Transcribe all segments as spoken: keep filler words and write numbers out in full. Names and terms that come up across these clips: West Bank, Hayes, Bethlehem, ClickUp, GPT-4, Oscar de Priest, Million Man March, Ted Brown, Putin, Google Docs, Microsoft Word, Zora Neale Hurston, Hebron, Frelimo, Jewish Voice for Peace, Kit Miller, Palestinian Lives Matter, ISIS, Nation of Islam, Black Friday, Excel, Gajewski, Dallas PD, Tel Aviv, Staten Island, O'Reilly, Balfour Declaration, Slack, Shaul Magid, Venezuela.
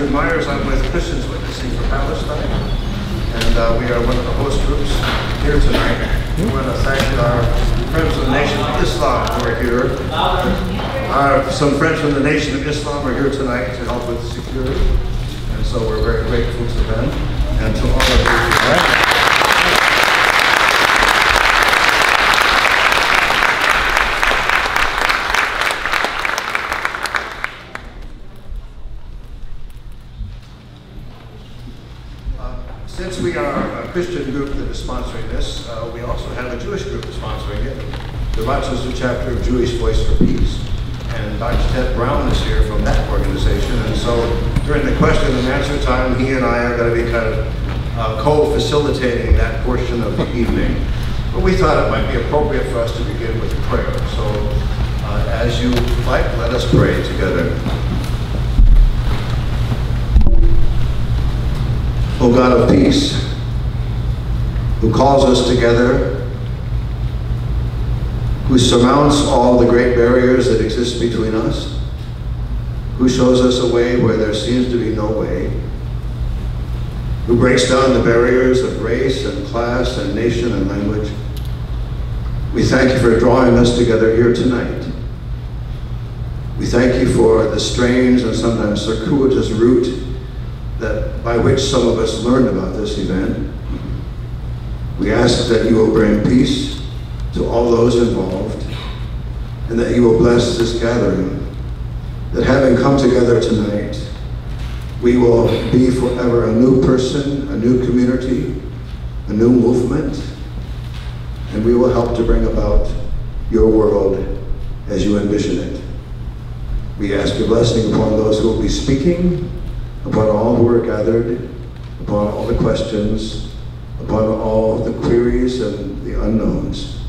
Pastor Myers. I'm with Christians Witnessing for Palestine, and uh, we are one of the host groups here tonight. We want to thank our friends of the Nation of Islam who are here. Our, some friends from the Nation of Islam are here tonight to help with security, and so we're very grateful to them and to all of you tonight. Since we are a Christian group that is sponsoring this, uh, we also have a Jewish group sponsoring it. The Rochester chapter of Jewish Voice for Peace. And Doctor Ted Brown is here from that organization. And so during the question and answer time, he and I are going to be kind of uh, co-facilitating that portion of the evening. But we thought it might be appropriate for us to begin with prayer. So uh, as you like, let us pray together. O God of peace, who calls us together, who surmounts all the great barriers that exist between us, who shows us a way where there seems to be no way, who breaks down the barriers of race and class and nation and language, we thank you for drawing us together here tonight. We thank you for the strange and sometimes circuitous route that by which some of us learned about this event. We ask that you will bring peace to all those involved, and that you will bless this gathering, that having come together tonight, we will be forever a new person, a new community, a new movement, and we will help to bring about your world as you envision it. We ask your blessing upon those who will be speaking, upon all who are gathered, upon all the questions, upon all the queries and the unknowns.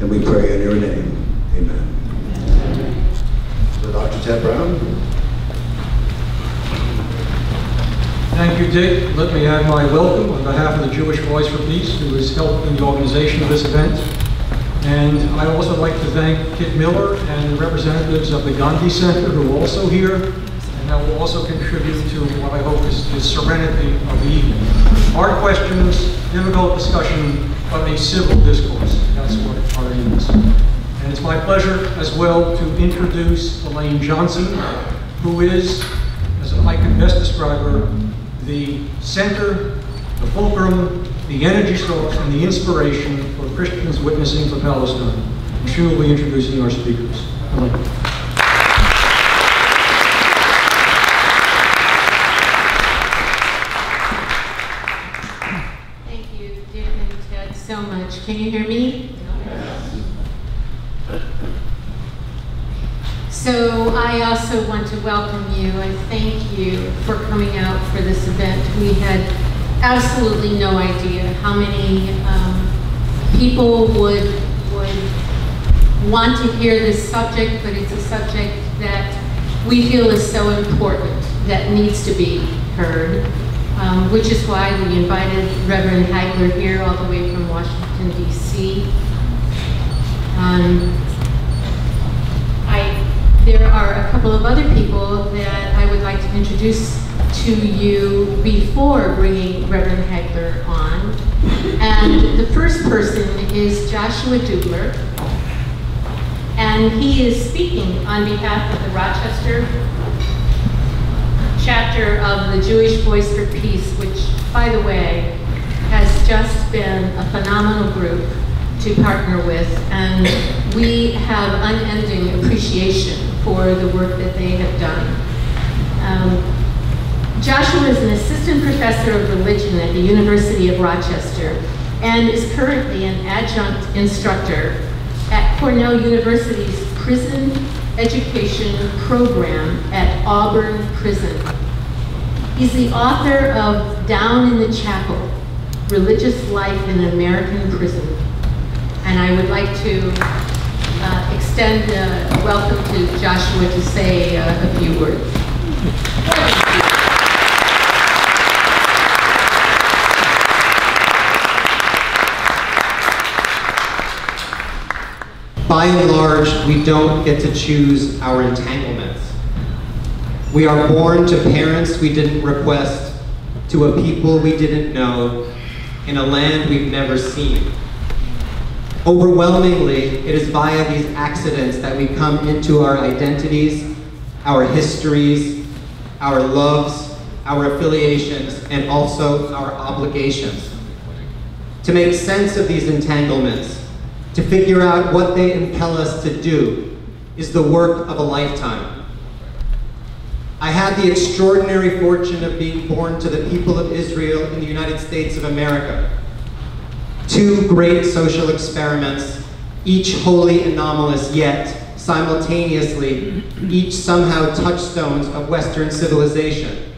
And we pray in your name, amen. Amen. So Doctor Ted Brown. Thank you, Dick. Let me add my welcome on behalf of the Jewish Voice for Peace, who has helped in the organization of this event. And I also like to thank Kit Miller and the representatives of the Gandhi Center, who are also here. That will also contribute to what I hope is the serenity of the evening. Hard questions, difficult discussion, but a civil discourse. That's what our aim is. And it's my pleasure as well to introduce Elaine Johnson, who is, as I can best describe her, the center, the fulcrum, the energy source, and the inspiration for Christians Witnessing for Palestine. And she will be introducing our speakers. Elaine. Can you hear me? Yes. So I also want to welcome you and thank you for coming out for this event. We had absolutely no idea how many um, people would, would want to hear this subject, but it's a subject that we feel is so important, that needs to be heard. Um, which is why we invited Reverend Hagler here all the way from Washington, D C Um, I, there are a couple of other people that I would like to introduce to you before bringing Reverend Hagler on. And the first person is Joshua Doobler. And he is speaking on behalf of the Rochester chapter of the Jewish Voice for Peace, which, by the way, has just been a phenomenal group to partner with, and we have unending appreciation for the work that they have done. Um, Joshua is an assistant professor of religion at the University of Rochester, and is currently an adjunct instructor at Cornell University's Prison Education Program at Auburn Prison. He's the author of Down in the Chapel, Religious Life in an American Prison. And I would like to uh, extend a welcome to Joshua to say uh, a few words. By and large, we don't get to choose our entanglements. We are born to parents we didn't request, to a people we didn't know, in a land we've never seen. Overwhelmingly, it is via these accidents that we come into our identities, our histories, our loves, our affiliations, and also our obligations. To make sense of these entanglements, to figure out what they impel us to do, is the work of a lifetime. I had the extraordinary fortune of being born to the people of Israel in the United States of America. Two great social experiments, each wholly anomalous yet, simultaneously, each somehow touchstones of Western civilization.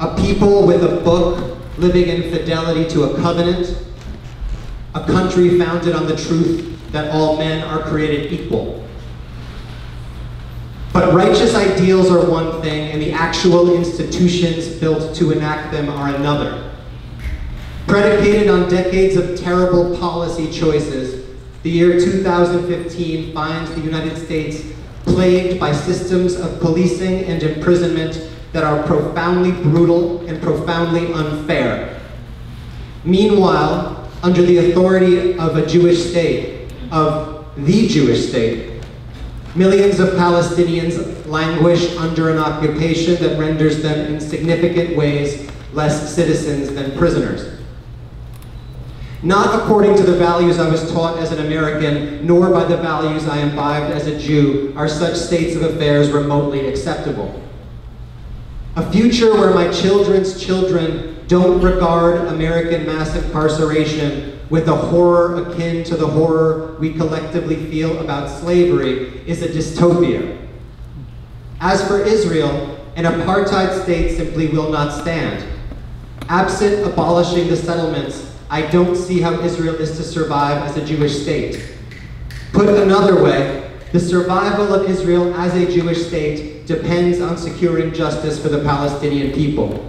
A people with a book living in fidelity to a covenant, a country founded on the truth that all men are created equal. But righteous ideals are one thing, and the actual institutions built to enact them are another. Predicated on decades of terrible policy choices, the year two thousand fifteen finds the United States plagued by systems of policing and imprisonment that are profoundly brutal and profoundly unfair. Meanwhile, under the authority of a Jewish state, of the Jewish state, millions of Palestinians languish under an occupation that renders them in significant ways less citizens than prisoners. Not according to the values I was taught as an American, nor by the values I imbibed as a Jew, are such states of affairs remotely acceptable. A future where my children's children don't regard American mass incarceration with a horror akin to the horror we collectively feel about slavery is a dystopia. As for Israel, an apartheid state simply will not stand. Absent abolishing the settlements, I don't see how Israel is to survive as a Jewish state. Put another way, the survival of Israel as a Jewish state depends on securing justice for the Palestinian people.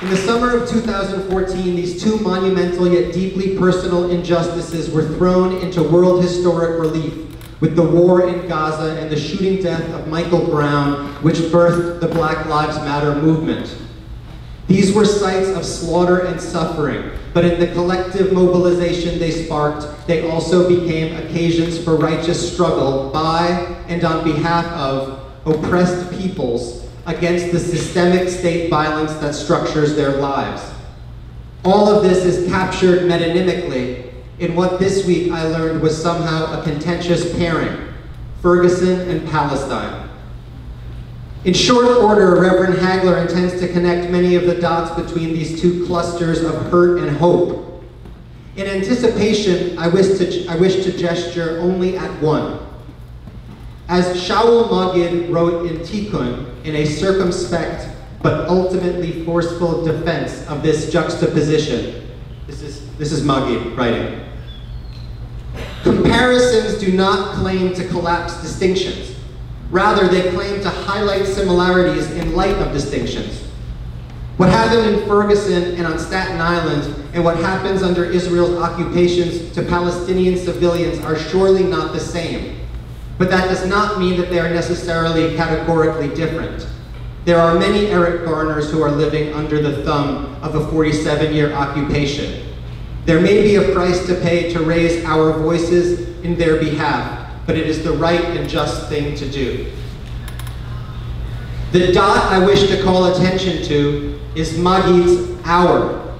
In the summer of two thousand fourteen, these two monumental yet deeply personal injustices were thrown into world historic relief with the war in Gaza and the shooting death of Michael Brown, which birthed the Black Lives Matter movement. These were sites of slaughter and suffering, but in the collective mobilization they sparked, they also became occasions for righteous struggle by and on behalf of oppressed peoples against the systemic state violence that structures their lives. All of this is captured metonymically in what this week I learned was somehow a contentious pairing, Ferguson and Palestine. In short order, Reverend Hagler intends to connect many of the dots between these two clusters of hurt and hope. In anticipation, I wish to, I wish to gesture only at one. As Shaul Magid wrote in Tikkun, in a circumspect but ultimately forceful defense of this juxtaposition, this is, this is Magid writing, comparisons do not claim to collapse distinctions. Rather, they claim to highlight similarities in light of distinctions. What happened in Ferguson and on Staten Island and what happens under Israel's occupations to Palestinian civilians are surely not the same. But that does not mean that they are necessarily categorically different. There are many Eric Garners who are living under the thumb of a forty-seven year occupation. There may be a price to pay to raise our voices in their behalf, but it is the right and just thing to do. The dot I wish to call attention to is Magid's hour.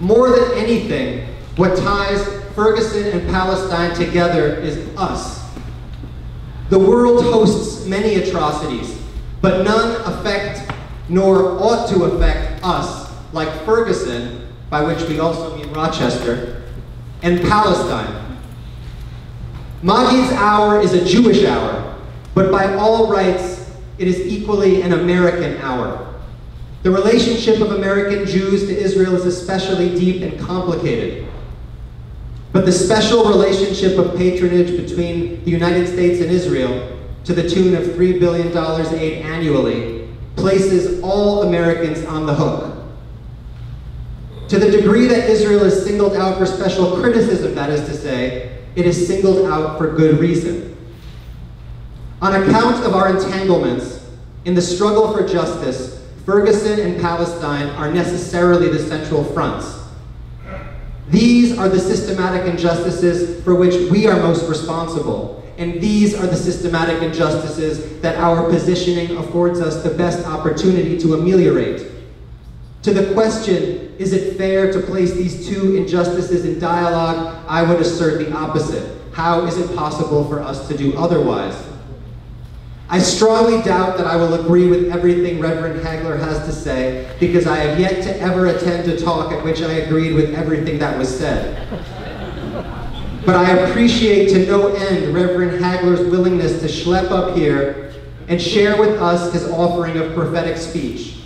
More than anything, what ties Ferguson and Palestine together is us. The world hosts many atrocities, but none affect nor ought to affect us like Ferguson, by which we also mean Rochester, and Palestine. Magid's hour is a Jewish hour, but by all rights, it is equally an American hour. The relationship of American Jews to Israel is especially deep and complicated. But the special relationship of patronage between the United States and Israel, to the tune of three billion dollars aid annually, places all Americans on the hook. To the degree that Israel is singled out for special criticism, that is to say, it is singled out for good reason. On account of our entanglements in the struggle for justice, Ferguson and Palestine are necessarily the central fronts. These are the systematic injustices for which we are most responsible, and these are the systematic injustices that our positioning affords us the best opportunity to ameliorate. To the question, is it fair to place these two injustices in dialogue, I would assert the opposite. How is it possible for us to do otherwise? I strongly doubt that I will agree with everything Reverend Hagler has to say, because I have yet to ever attend a talk at which I agreed with everything that was said. But I appreciate to no end Reverend Hagler's willingness to schlep up here and share with us his offering of prophetic speech.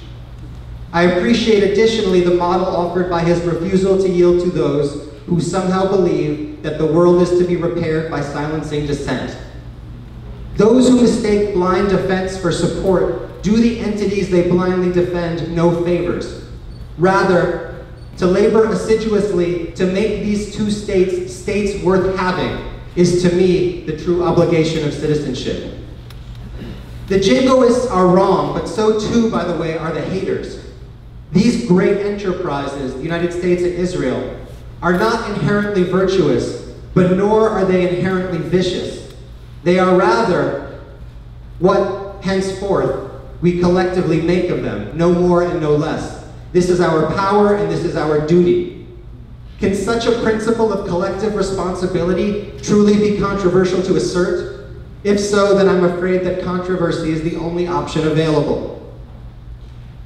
I appreciate additionally the model offered by his refusal to yield to those who somehow believe that the world is to be repaired by silencing dissent. Those who mistake blind defense for support do the entities they blindly defend no favors. Rather, to labor assiduously to make these two states states worth having is to me the true obligation of citizenship. The jingoists are wrong, but so too, by the way, are the haters. These great enterprises, the United States and Israel, are not inherently virtuous, but nor are they inherently vicious. They are rather what, henceforth, we collectively make of them, no more and no less. This is our power and this is our duty. Can such a principle of collective responsibility truly be controversial to assert? If so, then I'm afraid that controversy is the only option available.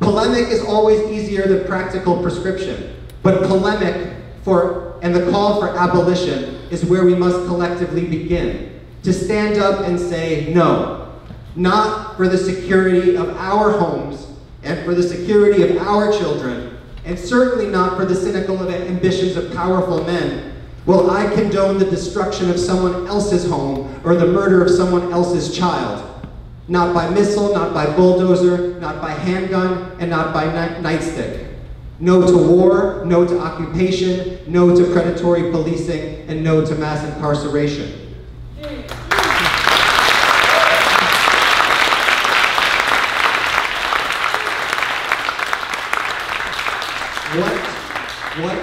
Polemic is always easier than practical prescription, but polemic for, and the call for abolition is where we must collectively begin. To stand up and say no, not for the security of our homes and for the security of our children, and certainly not for the cynical ambitions of powerful men, will I condone the destruction of someone else's home or the murder of someone else's child. Not by missile, not by bulldozer, not by handgun, and not by nightstick. No to war, no to occupation, no to predatory policing, and no to mass incarceration. What, what,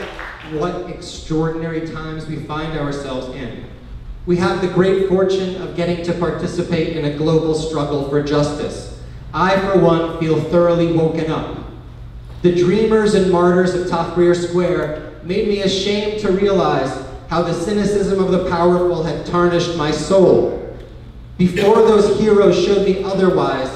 what extraordinary times we find ourselves in. We have the great fortune of getting to participate in a global struggle for justice. I, for one, feel thoroughly woken up. The dreamers and martyrs of Tahrir Square made me ashamed to realize how the cynicism of the powerful had tarnished my soul. Before those heroes showed me otherwise,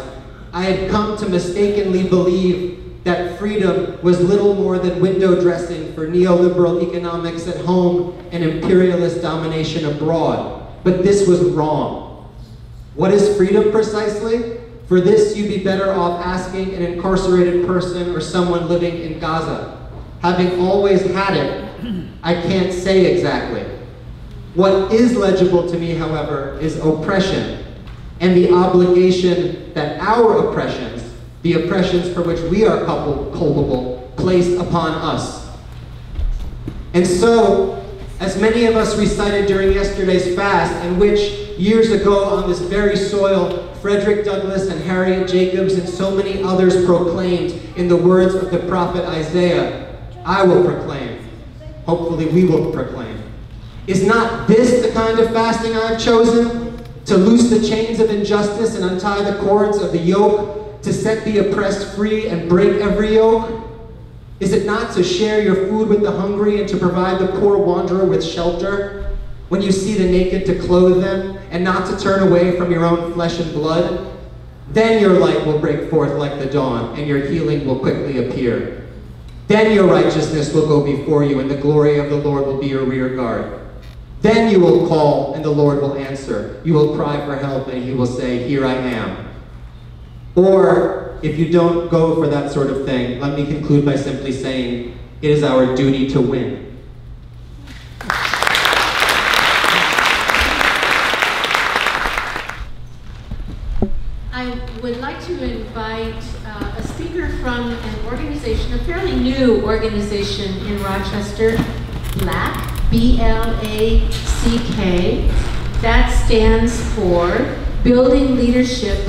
I had come to mistakenly believe that freedom was little more than window dressing for neoliberal economics at home and imperialist domination abroad. But this was wrong. What is freedom precisely? For this, you'd be better off asking an incarcerated person or someone living in Gaza. Having always had it, I can't say exactly. What is legible to me, however, is oppression, and the obligation that our oppressions, the oppressions for which we are culpable, placed upon us. And so, as many of us recited during yesterday's fast, in which years ago on this very soil, Frederick Douglass and Harriet Jacobs and so many others proclaimed in the words of the prophet Isaiah, I will proclaim, hopefully we will proclaim. Is not this the kind of fasting I have chosen? To loose the chains of injustice and untie the cords of the yoke, to set the oppressed free and break every yoke? Is it not to share your food with the hungry and to provide the poor wanderer with shelter? When you see the naked, to clothe them, and not to turn away from your own flesh and blood? Then your light will break forth like the dawn, and your healing will quickly appear. Then your righteousness will go before you, and the glory of the Lord will be your rear guard. Then you will call, and the Lord will answer. You will cry for help, and he will say, here I am. Or, if you don't go for that sort of thing, let me conclude by simply saying, it is our duty to win. I would like to invite uh, a speaker from an organization, a fairly new organization in Rochester, BLACK. B L A C K, that stands for Building Leadership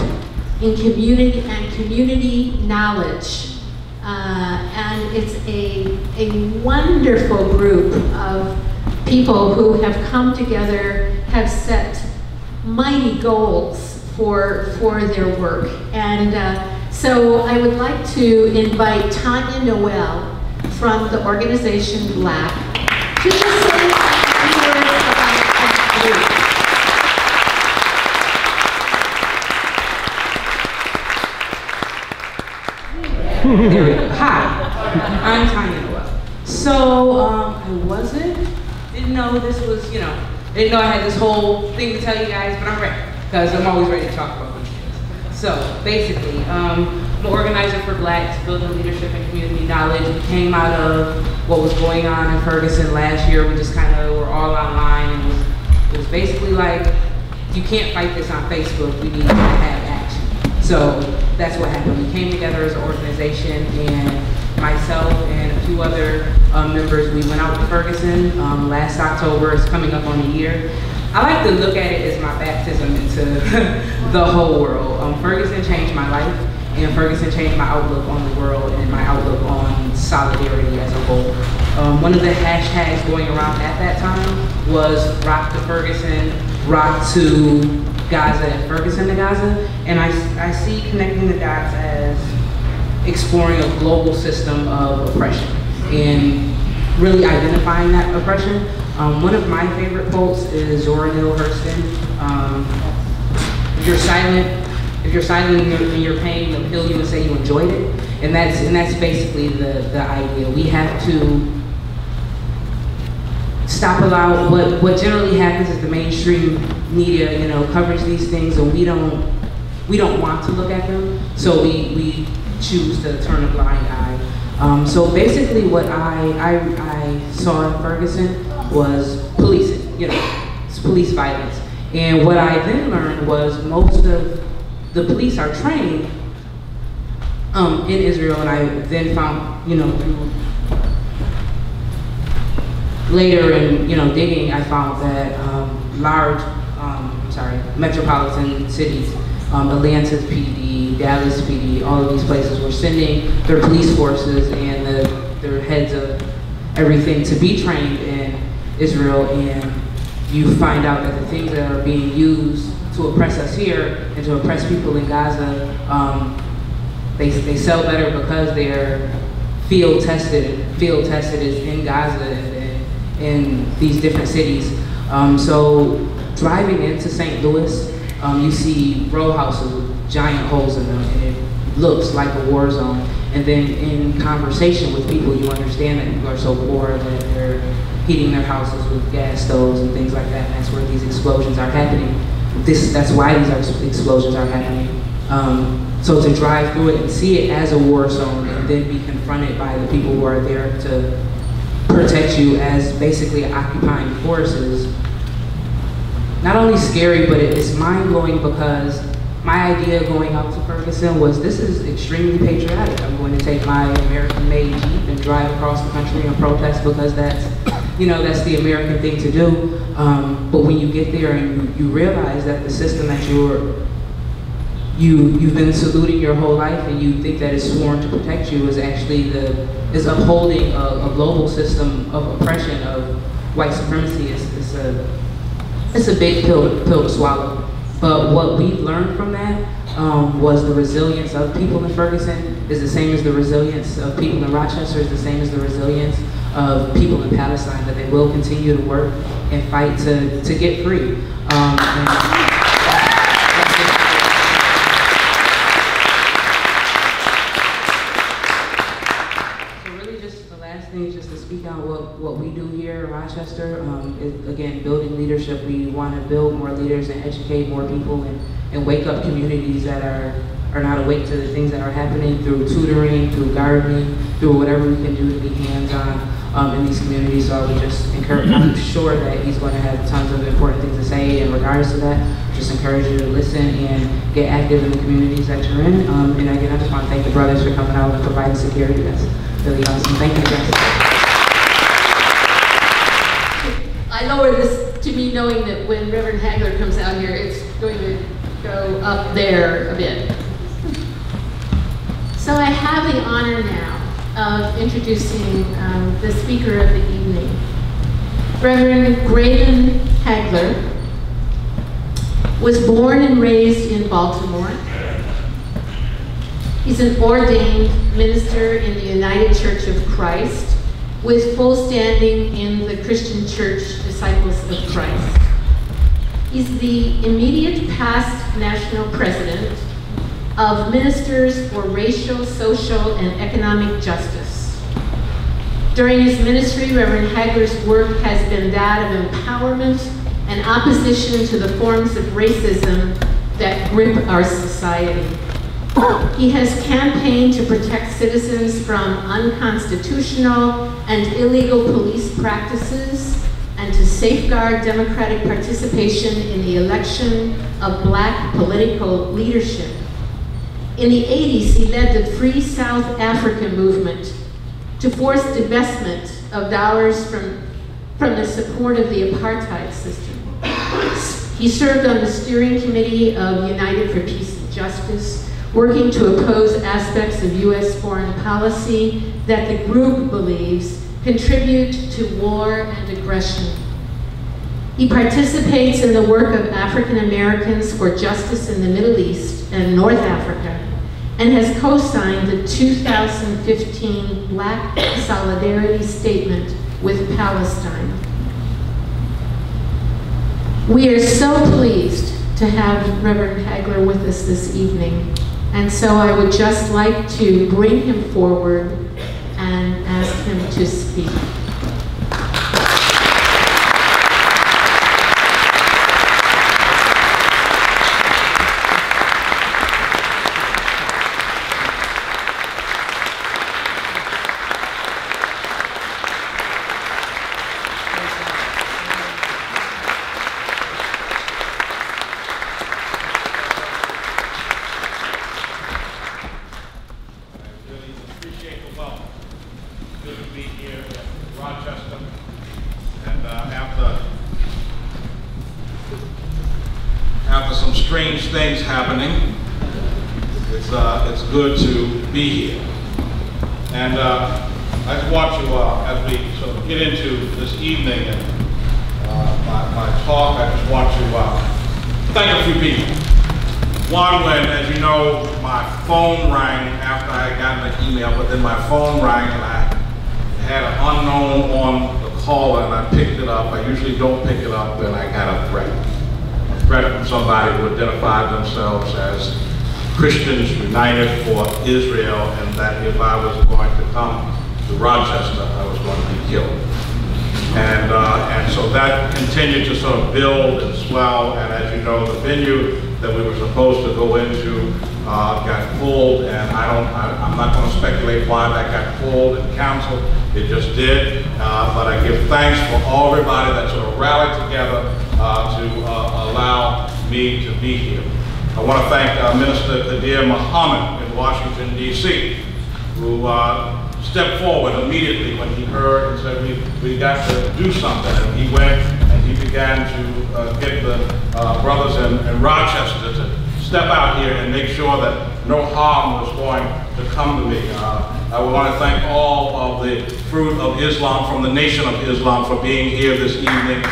in Community and Community Knowledge. Uh, and it's a, a wonderful group of people who have come together, have set mighty goals for, for their work. And uh, so I would like to invite Tanya Noel from the organization BLACK to just say a few words about that group. There we go. Hi, I'm Tanya Noel. So um, I wasn't, didn't know this was, you know, didn't know I had this whole thing to tell you guys, but I'm ready, because I'm always ready to talk about these things. So basically, um, I'm an organizer for BLACK, building leadership and community knowledge. We came out of what was going on in Ferguson last year. We just kind of were all online, and it was, it was basically like, you can't fight this on Facebook, we need to have action. So that's what happened. We came together as an organization, and myself and a few other um, members, we went out to Ferguson um, last October. It's coming up on a year. I like to look at it as my baptism into the whole world. Um, Ferguson changed my life, and Ferguson changed my outlook on the world and my outlook on solidarity as a whole. Um, one of the hashtags going around at that time was Rock to Ferguson, Rock to Gaza, and Ferguson to Gaza. And I, I see connecting the dots as exploring a global system of oppression and really identifying that oppression. Um, one of my favorite quotes is Zora Neale Hurston. Um, if you're silent, if you're silent in your pain, they'll kill you and say you enjoyed it. And that's, and that's basically the, the idea. We have to stop allowing, what, what generally happens is the mainstream media, you know, covers these things, and we don't, we don't want to look at them, so we, we choose to turn a blind eye. Um, so basically what I, I, I saw in Ferguson was policing, you know, it's police violence. And what I then learned was most of the police are trained um, in Israel, and I then found, you know, through later in, you know, digging, I found that um, large, um, I'm sorry, metropolitan cities, um, Atlanta P D, Dallas P D, all of these places were sending their police forces and the, their heads of everything to be trained in Israel, and you find out that the things that are being used to oppress us here and to oppress people in Gaza, um, they, they sell better because they're field tested, and field tested is in Gaza, and in these different cities. Um, so driving into Saint Louis, um, you see row houses with giant holes in them, and it looks like a war zone. And then in conversation with people, you understand that people are so poor that they're heating their houses with gas stoves and things like that, and that's where these explosions are happening. This, that's why these are, explosions are happening. Um, so to drive through it and see it as a war zone and then be confronted by the people who are there to protect you as basically occupying forces, not only scary, but it's mind-blowing, because my idea going out to Ferguson was, this is extremely patriotic. I'm going to take my American-made Jeep and drive across the country and protest, because that's, you know, that's the American thing to do. Um, but when you get there and you, you realize that the system that you're, you, you've been saluting your whole life and you think that it's sworn to protect you, is actually the, is upholding a, a global system of oppression, of white supremacy. It's, it's, a, it's a big pill, pill to swallow. But what we learned from that um, was the resilience of people in Ferguson is the same as the resilience of people in Rochester, is the same as the resilience of people in Palestine, that they will continue to work and fight to, to get free. Um, and, what we do here in Rochester, um, is, again, building leadership. We want to build more leaders and educate more people, and, and wake up communities that are, are not awake to the things that are happening, through tutoring, through gardening, through whatever we can do to be hands-on um, in these communities. So I would just encourage, I'm sure that he's going to have tons of important things to say in regards to that. Just encourage you to listen and get active in the communities that you're in. Um, and again, I just want to thank the brothers for coming out and providing security. That's really awesome. Thank you guys. I lowered this to me knowing that when Reverend Hagler comes out here, it's going to go up there a bit. So I have the honor now of introducing um, the speaker of the evening, Reverend Graylan Hagler. Was born and raised in Baltimore. He's an ordained minister in the United Church of Christ with full standing in the Christian Church Disciples of Christ. He's the immediate past national president of Ministers for Racial, Social, and Economic Justice. During his ministry, Reverend Hagler's work has been that of empowerment and opposition to the forms of racism that grip our society. He has campaigned to protect citizens from unconstitutional and illegal police practices and to safeguard democratic participation in the election of black political leadership. In the eighties, he led the Free South Africa movement to force divestment of dollars from, from the support of the apartheid system. He served on the steering committee of United for Peace and Justice, working to oppose aspects of U S foreign policy that the group believes contribute to war and aggression. He participates in the work of African Americans for Justice in the Middle East and North Africa, and has co-signed the two thousand fifteen Black Solidarity Statement with Palestine. We are so pleased to have Reverend Hagler with us this evening, and so I would just like to bring him forward and ask him to speak. Christians United for Israel, and that if I was going to come to Rochester, I was going to be killed. And, uh, and so that continued to sort of build and swell, and as you know, the venue that we were supposed to go into uh, got pulled, and I don't, I, I'm not going to speculate why that got pulled and canceled. It just did, uh, but I give thanks for all everybody that sort of rallied together uh, to uh, allow me to be here. I want to thank uh, Minister Kadir Muhammad in Washington, D C, who uh, stepped forward immediately when he heard and said, we, we got to do something. And he went and he began to uh, get the uh, brothers in, in Rochester to step out here and make sure that no harm was going to come to me. Uh, I want to thank all of the Fruit of Islam from the Nation of Islam for being here this evening.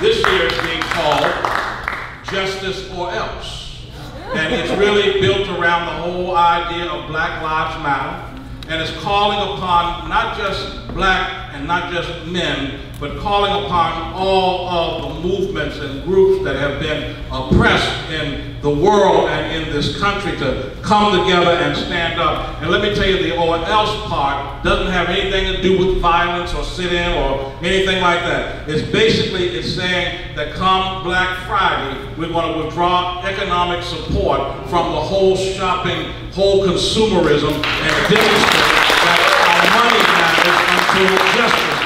This year is being called Justice or Else. And it's really built around the whole idea of Black Lives Matter. And it's calling upon not just black and not just men, but calling upon all of the movements and groups that have been oppressed in the world and in this country to come together and stand up. And let me tell you, the or else part doesn't have anything to do with violence or sit-in or anything like that. It's basically, it's saying that come Black Friday, we're going to withdraw economic support from the whole shopping, whole consumerism, and demonstrate that our money is until justice.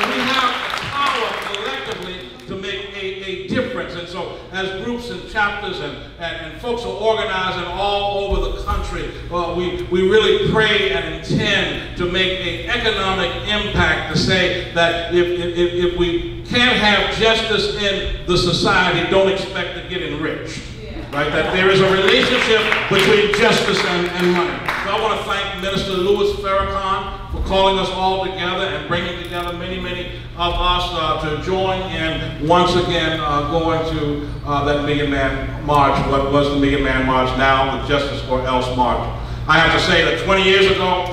And we have the power collectively to make a, a difference. And so as groups and chapters and, and, and folks are organizing all over the country, well, we, we really pray and intend to make an economic impact to say that if, if, if we can't have justice in the society, don't expect to get enriched. Right, that there is a relationship between justice and, and money. So I want to thank Minister Louis Farrakhan for calling us all together and bringing together many, many of us uh, to join in once again uh, going to uh, that Million Man March, what was the Million Man March, now the Justice or Else March. I have to say that twenty years ago,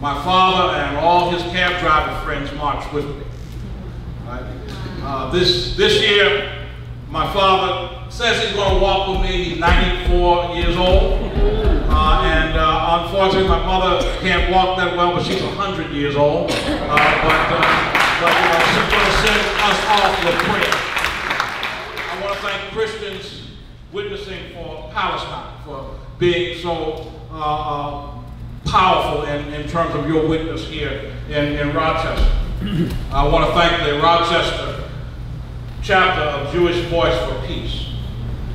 my father and all his cab driver friends marched with me. Right? Uh, this, this year, my father says he's going to walk with me. He's ninety-four years old. Uh, and uh, unfortunately, my mother can't walk that well, but she's one hundred years old. Uh, but uh, but uh, she's going to send us off with prayer. I want to thank Christians Witnessing for Palestine for being so uh, powerful in, in terms of your witness here in, in Rochester. I want to thank the Rochester chapter of Jewish Voice for Peace,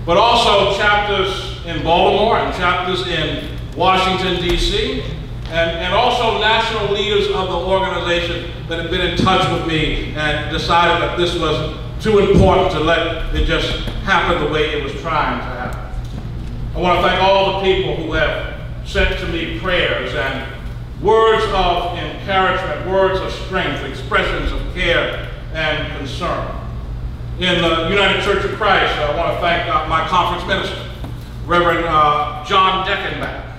but also chapters in Baltimore and chapters in Washington, D C, and, and also national leaders of the organization that have been in touch with me and decided that this was too important to let it just happen the way it was trying to happen. I want to thank all the people who have sent to me prayers and words of encouragement, words of strength, expressions of care and concern. In the United Church of Christ, I want to thank uh, my conference minister, Reverend uh, John Deckenbach,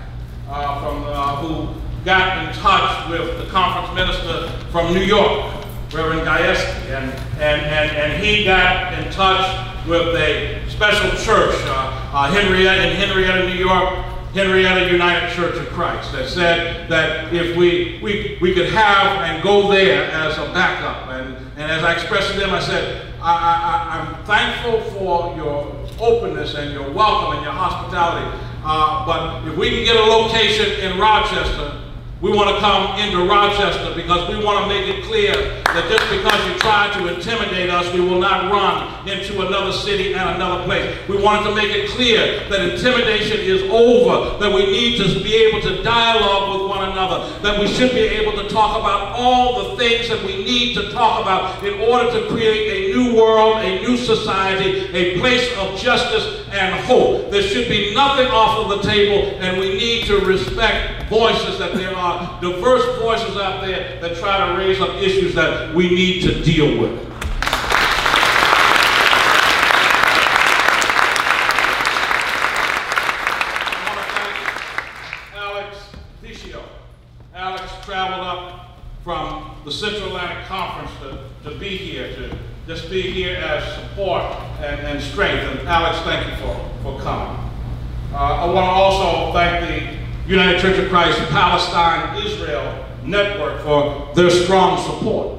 uh, from, uh, who got in touch with the conference minister from New York, Reverend Gajewski, and, and, and, and he got in touch with a special church, uh, uh, Henrietta, in Henrietta, New York, Henrietta United Church of Christ, that said that if we, we, we could have and go there as a backup. And, and as I expressed to them, I said, I, I, I'm thankful for your openness and your welcome and your hospitality, uh, but if we can get a location in Rochester, we want to come into Rochester because we want to make it clear that just because you try to intimidate us, we will not run into another city and another place. We wanted to make it clear that intimidation is over, that we need to be able to dialogue with one another, that we should be able to talk about all the things that we need to talk about in order to create a new world, a new society, a place of justice and hope. There should be nothing off of the table, and we need to respect voices, that there are diverse voices out there that try to raise up issues that we need to deal with. I want to thank Alex Piccio. Alex traveled up from the Central Atlantic Conference to, to be here, to just be here as support and, and strength. And Alex, thank you for, for coming. Uh, I want to also thank the United Church of Christ Palestine-Israel Network for their strong support.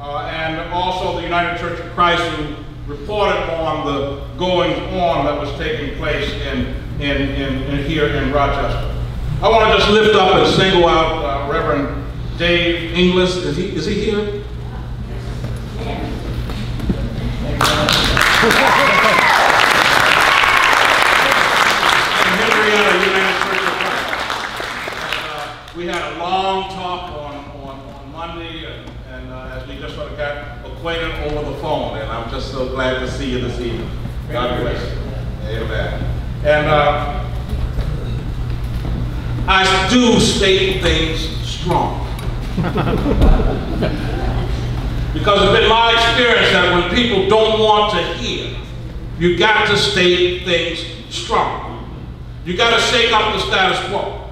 Uh, and also the United Church of Christ, who reported on the goings on that was taking place in, in, in, in here in Rochester. I want to just lift up and single out uh, Reverend Dave Inglis. Is he, is he here? We had a long talk on, on, on Monday, and, and uh, as we just sort of got acquainted over the phone, and I'm just so glad to see you this evening. God bless you. Amen. And uh, I do state things strong. Because it's been my experience that when people don't want to hear, you got to state things strong. You got to shake up the status quo.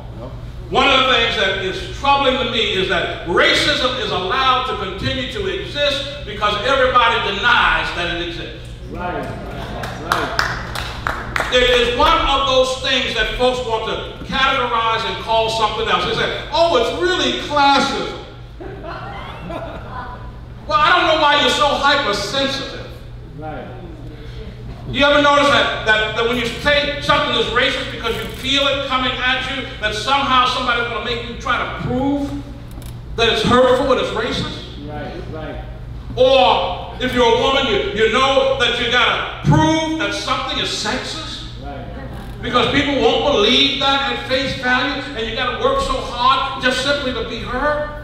One of the things that is troubling to me is that racism is allowed to continue to exist because everybody denies that it exists. Right. Right. It is one of those things that folks want to categorize and call something else. They say, oh, it's really classism. Well, I don't know why you're so hypersensitive. Right. You ever notice that, that, that when you say something is racist because you feel it coming at you, that somehow somebody's going to make you try to prove that is hurtful and is racist. Right, right. Or if you're a woman, you, you know that you gotta prove that something is sexist. Right. Because people won't believe that at face value, and you gotta work so hard just simply to be heard.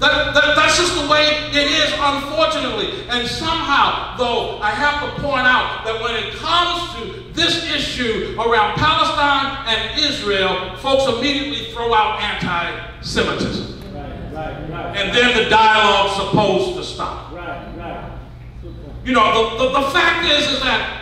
That, that, that's just the way it is, unfortunately. And somehow, though, I have to point out that when it comes to this issue around Palestine and Israel, folks immediately throw out anti-Semitism. Right, right, right. And then the dialogue's supposed to stop. Right, right. You know, the, the, the fact is, is that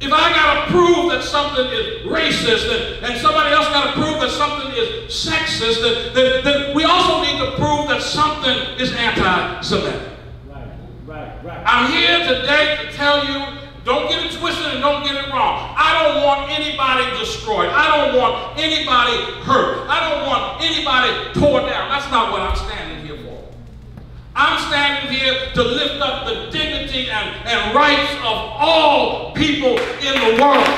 if I gotta prove that something is racist, and, and somebody else gotta prove that something is sexist, then, then, then we also need to prove that something is anti-Semitic. Right, right, right. I'm here today to tell you, don't get it twisted and don't get it wrong. I don't want anybody destroyed. I don't want anybody hurt. I don't want anybody torn down. That's not what I'm standing here for. I'm standing here to lift up the dignity and, and rights of all people in the world.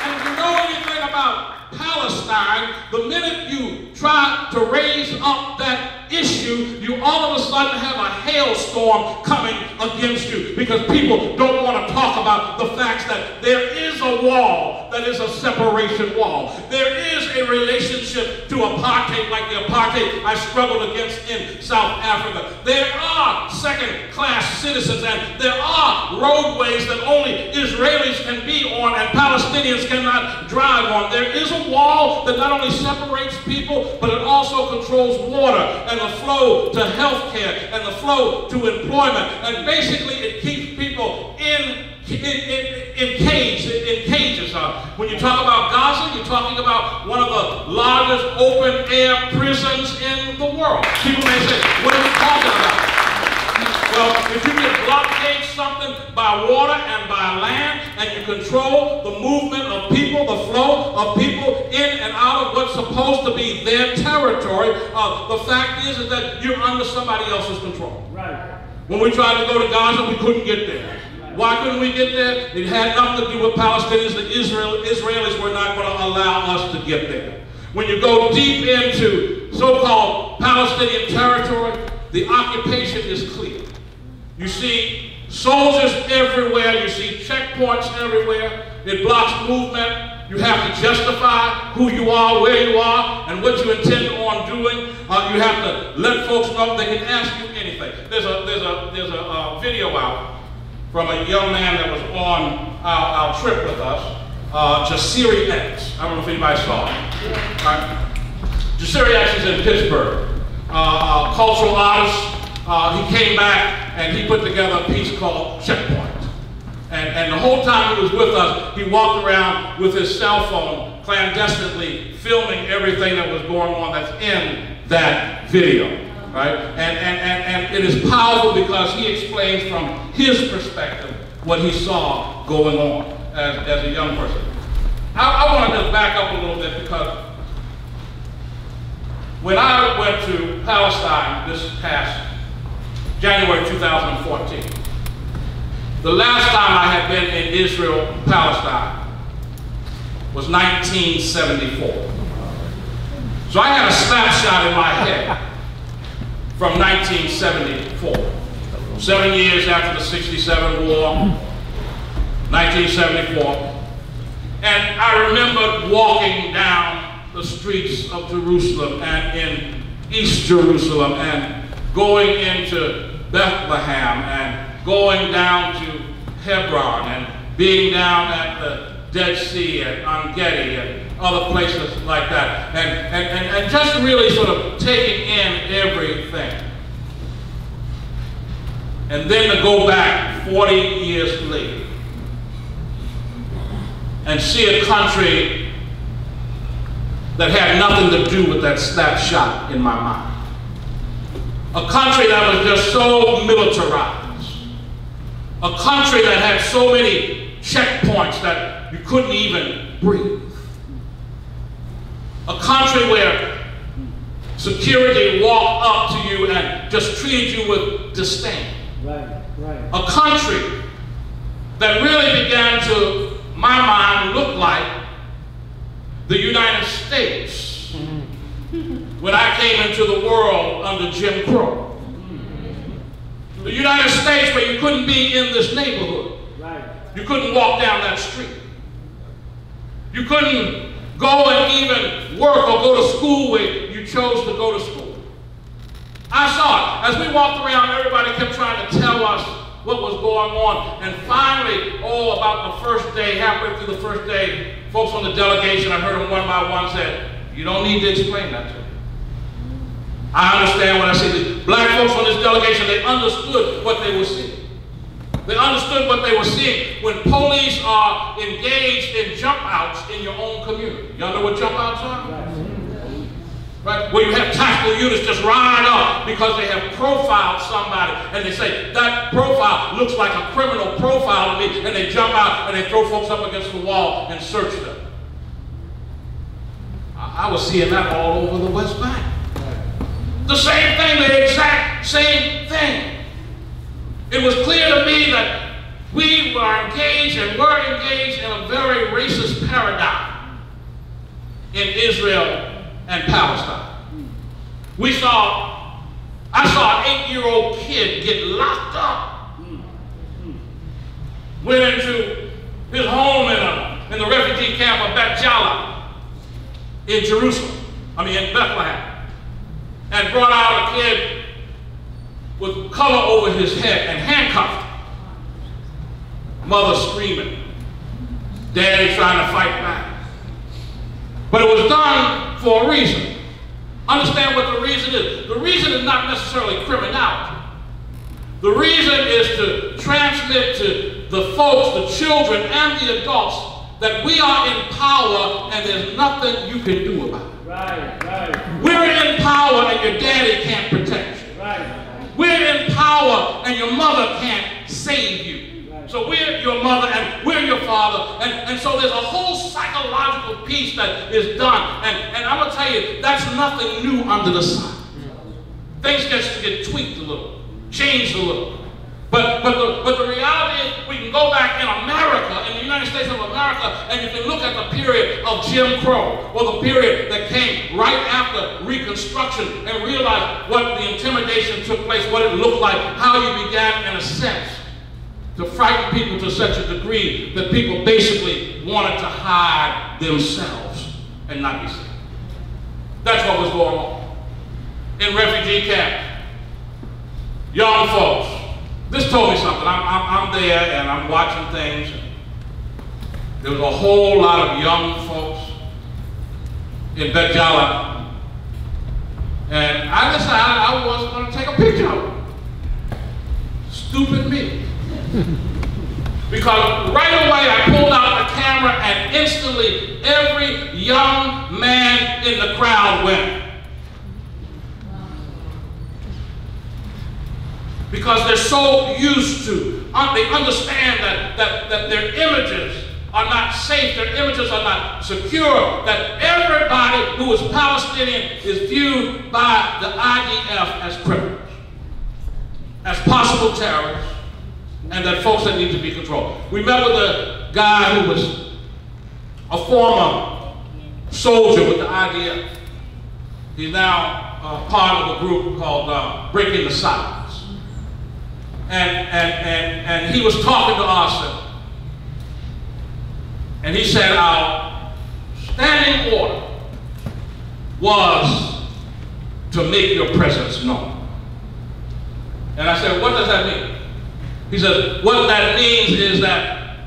And if you know anything about Palestine, the minute you try to raise up that issue, you all of a sudden have a hailstorm coming against you because people don't want to talk about the facts that there is a wall that is a separation wall. There is a relationship to apartheid like the apartheid I struggled against in South Africa. There are second-class citizens and there are roadways that only Israelis can be on and Palestinians cannot drive on. There is a wall that not only separates people, but it also controls water and the flow to health care and the flow to employment. And basically it keeps people in in, in, in, cage, in, in cages. Uh, when you talk about Gaza, you're talking about one of the largest open air prisons in the world. People may say, what are you talking about? Well, if you can blockade something by water and by land, and you control the movement of people, the flow of people in and out of what's supposed to be their territory, uh, the fact is, is that you're under somebody else's control. Right. When we tried to go to Gaza, we couldn't get there. Why couldn't we get there? It had nothing to do with Palestinians. The Israel, Israelis were not going to allow us to get there. When you go deep into so-called Palestinian territory, the occupation is clear. You see soldiers everywhere, you see checkpoints everywhere, it blocks movement, you have to justify who you are, where you are, and what you intend on doing. Uh, you have to let folks know they can ask you anything. There's a, there's a, there's a uh, video out from a young man that was on our, our trip with us, uh, Jasiri X. I don't know if anybody saw it. Right. Jasiri X is in Pittsburgh, uh, a cultural artist. Uh, he came back and he put together a piece called Checkpoint. And, and the whole time he was with us, he walked around with his cell phone clandestinely filming everything that was going on that's in that video, right? And, and, and, and it is powerful because he explains from his perspective what he saw going on as, as a young person. I, I want to just back up a little bit because when I went to Palestine this past January two thousand fourteen. The last time I had been in Israel, Palestine, was nineteen seventy-four. So I had a snapshot in my head from nineteen seventy-four. Seven years after the sixty-seven war, nineteen seventy-four. And I remember walking down the streets of Jerusalem and in East Jerusalem and going into Bethlehem and going down to Hebron and being down at the Dead Sea and On Gedi and other places like that. And, and, and, and just really sort of taking in everything. And then to go back forty years later and see a country that had nothing to do with that snapshot in my mind. A country that was just so militarized. A country that had so many checkpoints that you couldn't even breathe. A country where security walked up to you and just treated you with disdain. Right, right. A country that really began to my mind looked like the United States when I came into the world under Jim Crow. The United States where you couldn't be in this neighborhood. You couldn't walk down that street. You couldn't go and even work or go to school where you chose to go to school. I saw it. As we walked around, everybody kept trying to tell us what was going on. And finally, oh, about the first day, halfway through the first day, folks from the delegation, I heard them one by one, said, you don't need to explain that to me. I understand what I see. Black folks on this delegation, they understood what they were seeing. They understood what they were seeing. When police are engaged in jump outs in your own community. Y'all know what jump outs are? Right? Where you have tactical units just ride up because they have profiled somebody and they say, that profile looks like a criminal profile to me, and they jump out and they throw folks up against the wall and search them. I, I was seeing that all over the West Bank. The same thing, the exact same thing. It was clear to me that we were engaged and were engaged in a very racist paradigm in Israel and Palestine. We saw, I saw an eight-year-old kid get locked up, went into his home in, a, in the refugee camp of Beit Jala in Jerusalem, I mean in Bethlehem, and brought out a kid with color over his head and handcuffed. Mother screaming, daddy trying to fight back. But it was done for a reason. Understand what the reason is. The reason is not necessarily criminality. The reason is to transmit to the folks, the children, and the adults that we are in power and there's nothing you can do about it. Right, right. We're in power and your daddy can't protect you. Right. We're in power and your mother can't save you. So we're your mother and we're your father. And, and so there's a whole psychological piece that is done. And, and I'm going to tell you, that's nothing new under the sun. Things just get tweaked a little, changed a little. But, but, the, but the reality is we can go back in America, in the United States of America, and you can look at the period of Jim Crow, or the period that came right after Reconstruction, and realize what the intimidation took place, what it looked like, how you began, in a sense, to frighten people to such a degree that people basically wanted to hide themselves and not be seen. That's what was going on in refugee camps. Young folks. This told me something. I'm, I'm, I'm there and I'm watching things. There was a whole lot of young folks in Beit Jala. And I decided I wasn't going to take a picture of them. Stupid me. Because right away I pulled out the camera and instantly every young man in the crowd went. Because they're so used to, they understand that, that, that their images are not safe, their images are not secure, that everybody who is Palestinian is viewed by the I D F as criminals, as possible terrorists, and that folks that need to be controlled. We met with a guy who was a former soldier with the I D F. He's now uh, part of a group called uh, Breaking the Silence. And, and, and, and he was talking to us, and he said our standing order was to make your presence known. And I said, what does that mean? He said, what that means is that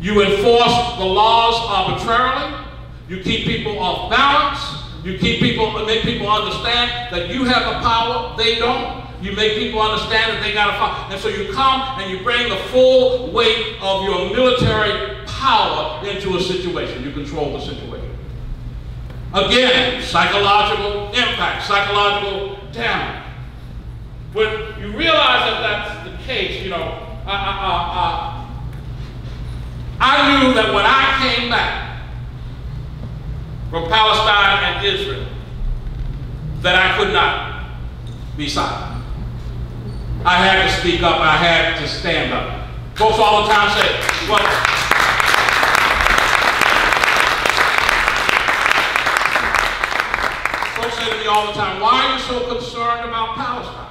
you enforce the laws arbitrarily, you keep people off balance, you keep people, make people understand that you have the power, they don't. You make people understand that they got to fight. And so you come and you bring the full weight of your military power into a situation. You control the situation. Again, psychological impact, psychological damage. When you realize that that's the case, you know, I, I, I, I, I knew that when I came back from Palestine and Israel, that I could not be silent. I had to speak up, I had to stand up. Folks all the time say, well, people say to me all the time, why are you so concerned about Palestine?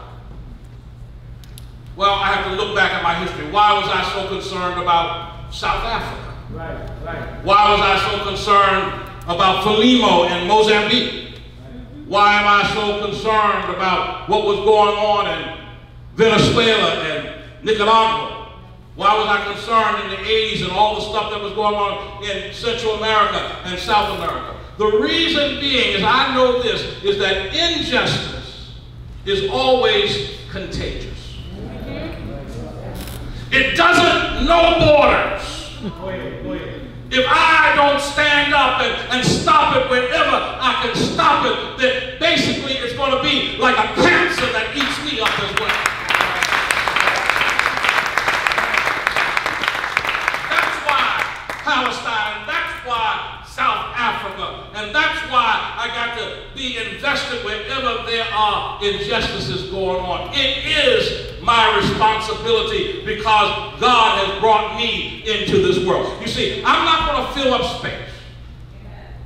Well, I have to look back at my history. Why was I so concerned about South Africa? Right, right. Why was I so concerned about Frelimo and Mozambique? Right. Why am I so concerned about what was going on in Venezuela and Nicaragua? Why was I concerned in the eighties and all the stuff that was going on in Central America and South America? The reason being is I know this, is that injustice is always contagious. It doesn't know borders. If I don't stand up and, and stop it whenever I can stop it, then basically it's going to be like a cancer that eats me up as well. That's why Palestine, that's why South Africa, and that's why I got to be invested whenever there are injustices going on. It is my responsibility because God has brought me into this world. You see, I'm not going to fill up space.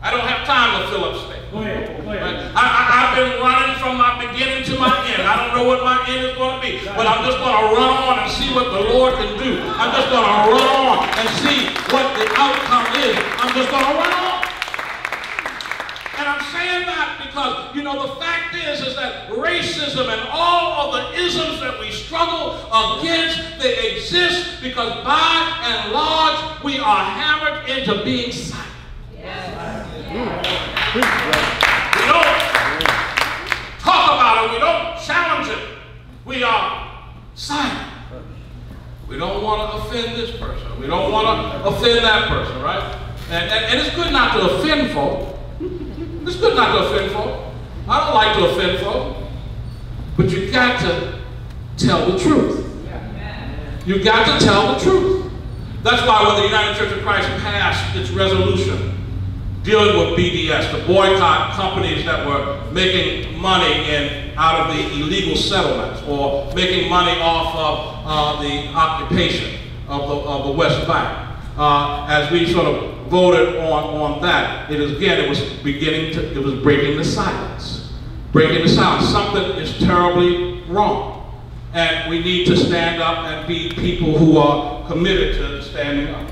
I don't have time to fill up space. Go ahead, go ahead. I, I, I've been running from my beginning to my end. I don't know what my end is going to be, but I'm just going to run on and see what the Lord can do. I'm just going to run on and see what the outcome is. I'm just going to run on. And I'm saying that because, you know, the fact is, is that racism and all of the isms that we struggle against, they exist because by and large, we are hammered into being silent. We don't talk about it. We don't challenge it. We are silent. We don't want to offend this person. We don't want to offend that person, right? And, and, and it's good not to offend folk. It's good not to offend folk. I don't like to offend folk. But you got to tell the truth. You got to tell the truth. That's why when the United Church of Christ passed its resolution dealing with B D S, the boycott companies that were making money in, out of the illegal settlements or making money off of uh, the occupation of the, of the West Bank. Uh, as we sort of voted on, on that, it is, again, it was beginning to, it was breaking the silence. Breaking the silence. Something is terribly wrong. And we need to stand up and be people who are committed to standing up.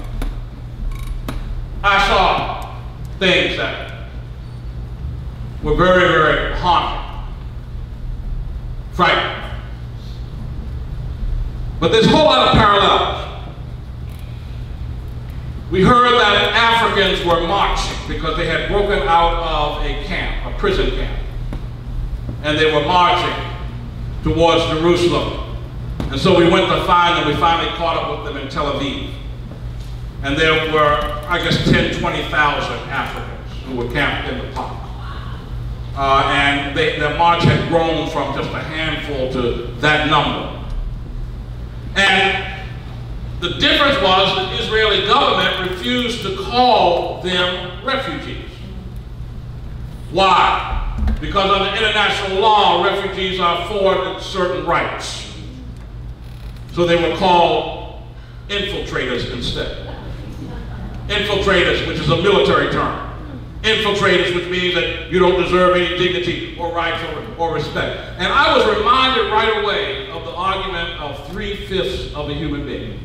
I saw things that were very, very haunting, frightening. But there's a whole lot of parallels. We heard that Africans were marching because they had broken out of a camp, a prison camp, and they were marching towards Jerusalem. And so we went to find them. We finally caught up with them in Tel Aviv. And there were, I guess, ten, twenty thousand Africans who were camped in the park. Uh, and they, their march had grown from just a handful to that number. And the difference was the Israeli government refused to call them refugees. Why? Because under international law, refugees are afforded certain rights. So they were called infiltrators instead. Infiltrators, which is a military term. Infiltrators, which means that you don't deserve any dignity or rights or, or respect. And I was reminded right away of the argument of three-fifths of a human being.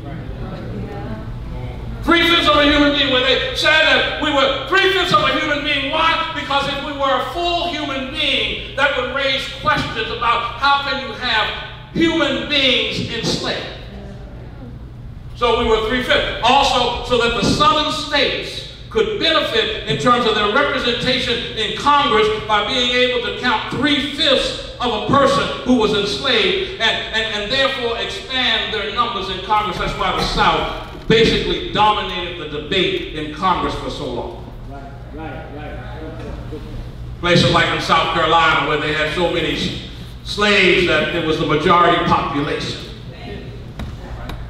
Three-fifths of a human being, when they said that we were three-fifths of a human being. Why? Because if we were a full human being, that would raise questions about how can you have human beings enslaved? So we were three-fifths. Also, so that the southern states could benefit in terms of their representation in Congress by being able to count three-fifths of a person who was enslaved and, and, and therefore expand their numbers in Congress. That's why the South basically dominated the debate in Congress for so long. Right, right, right. Places like in South Carolina where they had so many slaves that it was the majority population.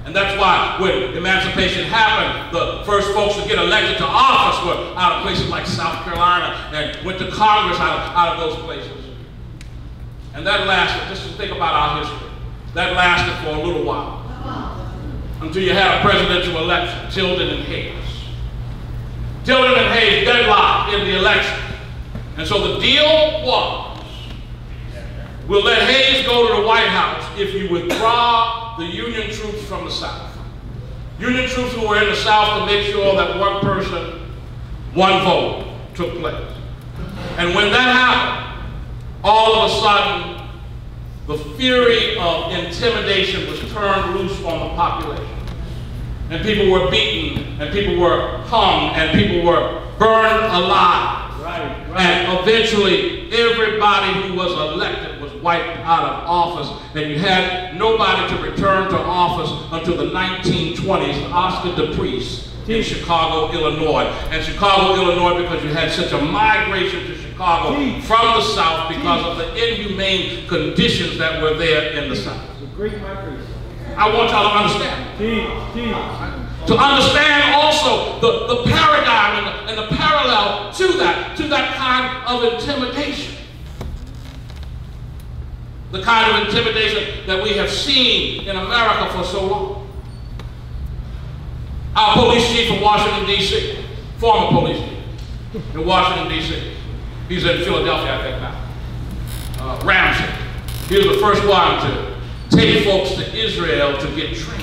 And that's why when emancipation happened, the first folks to get elected to office were out of places like South Carolina and went to Congress out of, out of those places. And that lasted, just to think about our history, that lasted for a little while. Until you had a presidential election, Tilden and Hayes. Tilden and Hayes deadlocked in the election. And so the deal was, we'll let Hayes go to the White House if you withdraw the Union troops from the South. Union troops who were in the South to make sure that one person, one vote took place. And when that happened, all of a sudden, the fury of intimidation was turned loose on the population. And people were beaten, and people were hung, and people were burned alive. Right, right. And eventually, everybody who was elected was wiped out of office. And you had nobody to return to office until the nineteen twenties, Oscar de Priest in Chicago, Illinois. And Chicago, Illinois, because you had such a migration to Chicago from the South because of the inhumane conditions that were there in the South. I want y'all to understand. To understand also the, the paradigm and the, and the parallel to that, to that kind of intimidation. The kind of intimidation that we have seen in America for so long. Our police chief in Washington, D C, former police chief in Washington, D C, he's in Philadelphia, I think now, uh, Ramsey. He was the first one to take folks to Israel to get trained.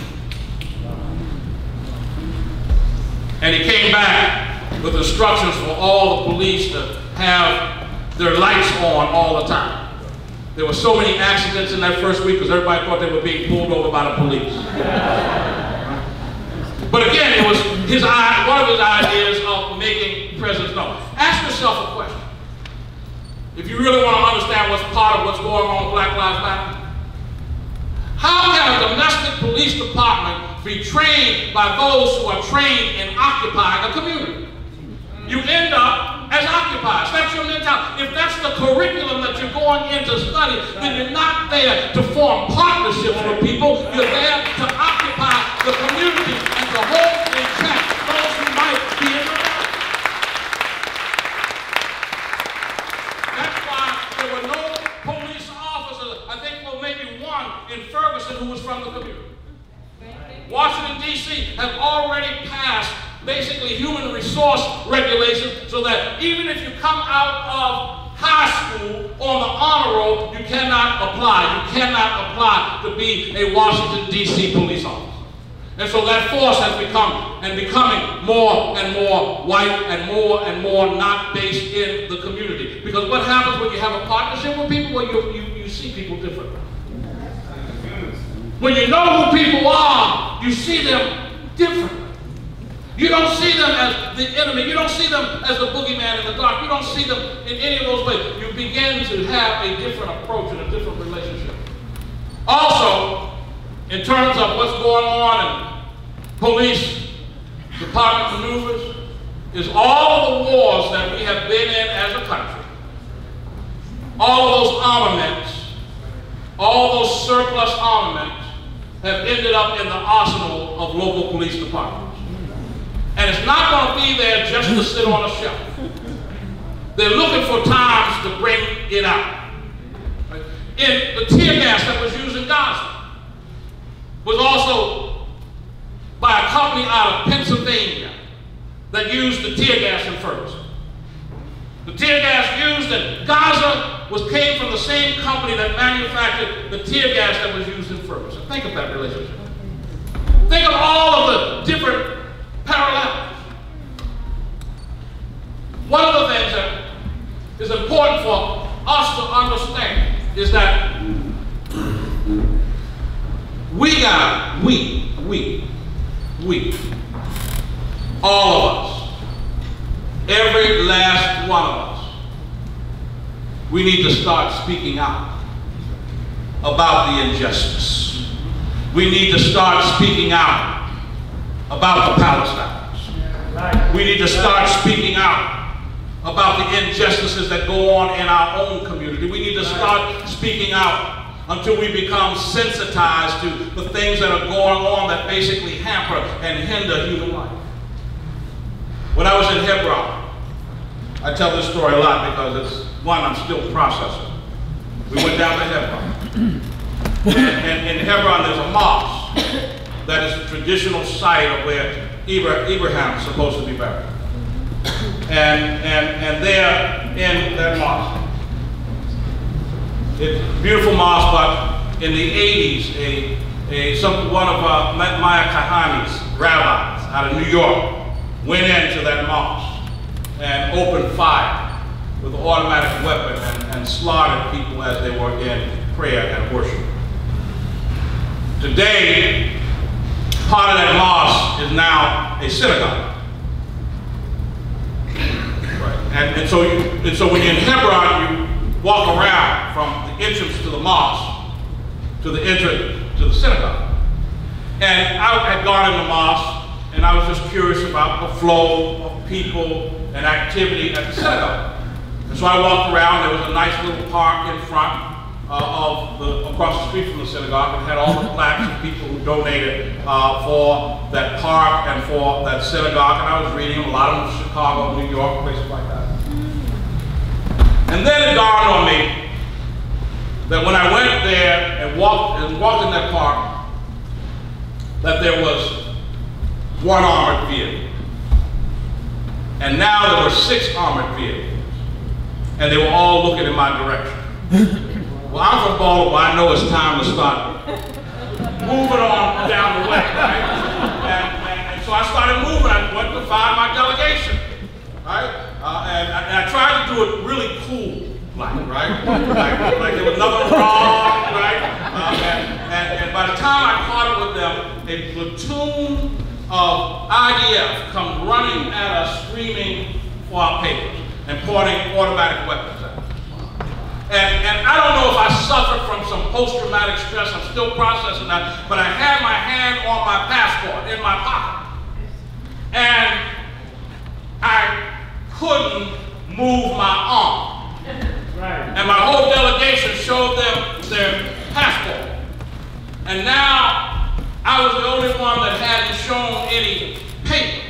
And he came back with instructions for all the police to have their lights on all the time. There were so many accidents in that first week because everybody thought they were being pulled over by the police. But again, it was his eye, one of his ideas of making presence known. Ask yourself a question. If you really want to understand what's part of what's going on with Black Lives Matter, how can a domestic police department be trained by those who are trained in occupying a community? You end up as occupiers. That's your mentality. If that's the curriculum that you're going into study, then you're not there to form partnerships with people. You're there to occupy the community and to hold in check those who might be in the right. That's why there were no police officers. I think well, maybe one in Ferguson who was from the community. Washington, D C have already passed basically human resource regulations so that even if you come out of high school on the honor roll, you cannot apply. You cannot apply to be a Washington, D C police officer. And so that force has become and becoming more and more white and more and more not based in the community. Because what happens when you have a partnership with people? Well, you, you, you see people differently. When you know who people are, you see them differently. You don't see them as the enemy. You don't see them as the boogeyman in the dark. You don't see them in any of those ways. You begin to have a different approach and a different relationship. Also, in terms of what's going on in police department maneuvers, is all the wars that we have been in as a country, all those armaments, all those surplus armaments, have ended up in the arsenal of local police departments. And it's not going to be there just to sit on a shelf. They're looking for times to bring it out. And the tear gas that was used in Gaza was also by a company out of Pennsylvania that used the tear gas in Ferguson. The tear gas used in Gaza was came from the same company that manufactured the tear gas that was used in Ferguson. Think of that relationship. Think of all of the different parallels. One of the things that is important for us to understand is that we got, we, we, we, all of us, every last one of us, we need to start speaking out about the injustice. We need to start speaking out about the Palestinians. We need to start speaking out about the injustices that go on in our own community. We need to start speaking out until we become sensitized to the things that are going on that basically hamper and hinder human life. When I was in Hebron, I tell this story a lot because it's one I'm still processing. We went down to Hebron. And in Hebron there's a mosque. That is the traditional site of where Abraham is supposed to be buried. And, and, and there, in that mosque. It's a beautiful mosque, but in the eighties, a, a, some, one of uh, Maya Kahani's rabbis out of New York went into that mosque and opened fire with an automatic weapon and, and slaughtered people as they were in prayer and worship. Today, part of that mosque is now a synagogue. Right. And, and, so you, and so when you're in Hebron, you walk around from the entrance to the mosque to the entrance to the synagogue. And I had gone in the mosque, and I was just curious about the flow of people and activity at the synagogue. And so I walked around. There was a nice little park in front. Uh, of the, across the street from the synagogue, and had all the plaques of people who donated uh, for that park and for that synagogue, and I was reading a lot of them, Chicago, New York, places like that. And then it dawned on me that when I went there and walked, and walked in that park, that there was one armored vehicle. And now there were six armored vehicles, and they were all looking in my direction. Well, I'm from Baltimore, I know it's time to start moving on down the way, right? And, and, and so I started moving. I went to find my delegation, right? Uh, and, and I tried to do it really cool, like, right? Like, like there was nothing wrong, right? Uh, and, and, and by the time I caught up with them, a platoon of I D F come running at us, screaming for our papers and pointing automatic weapons. And, and I don't know if I suffered from some post-traumatic stress, I'm still processing that, but I had my hand on my passport in my pocket. And I couldn't move my arm. Right. And my whole delegation showed them their passport. And now I was the only one that hadn't shown any papers.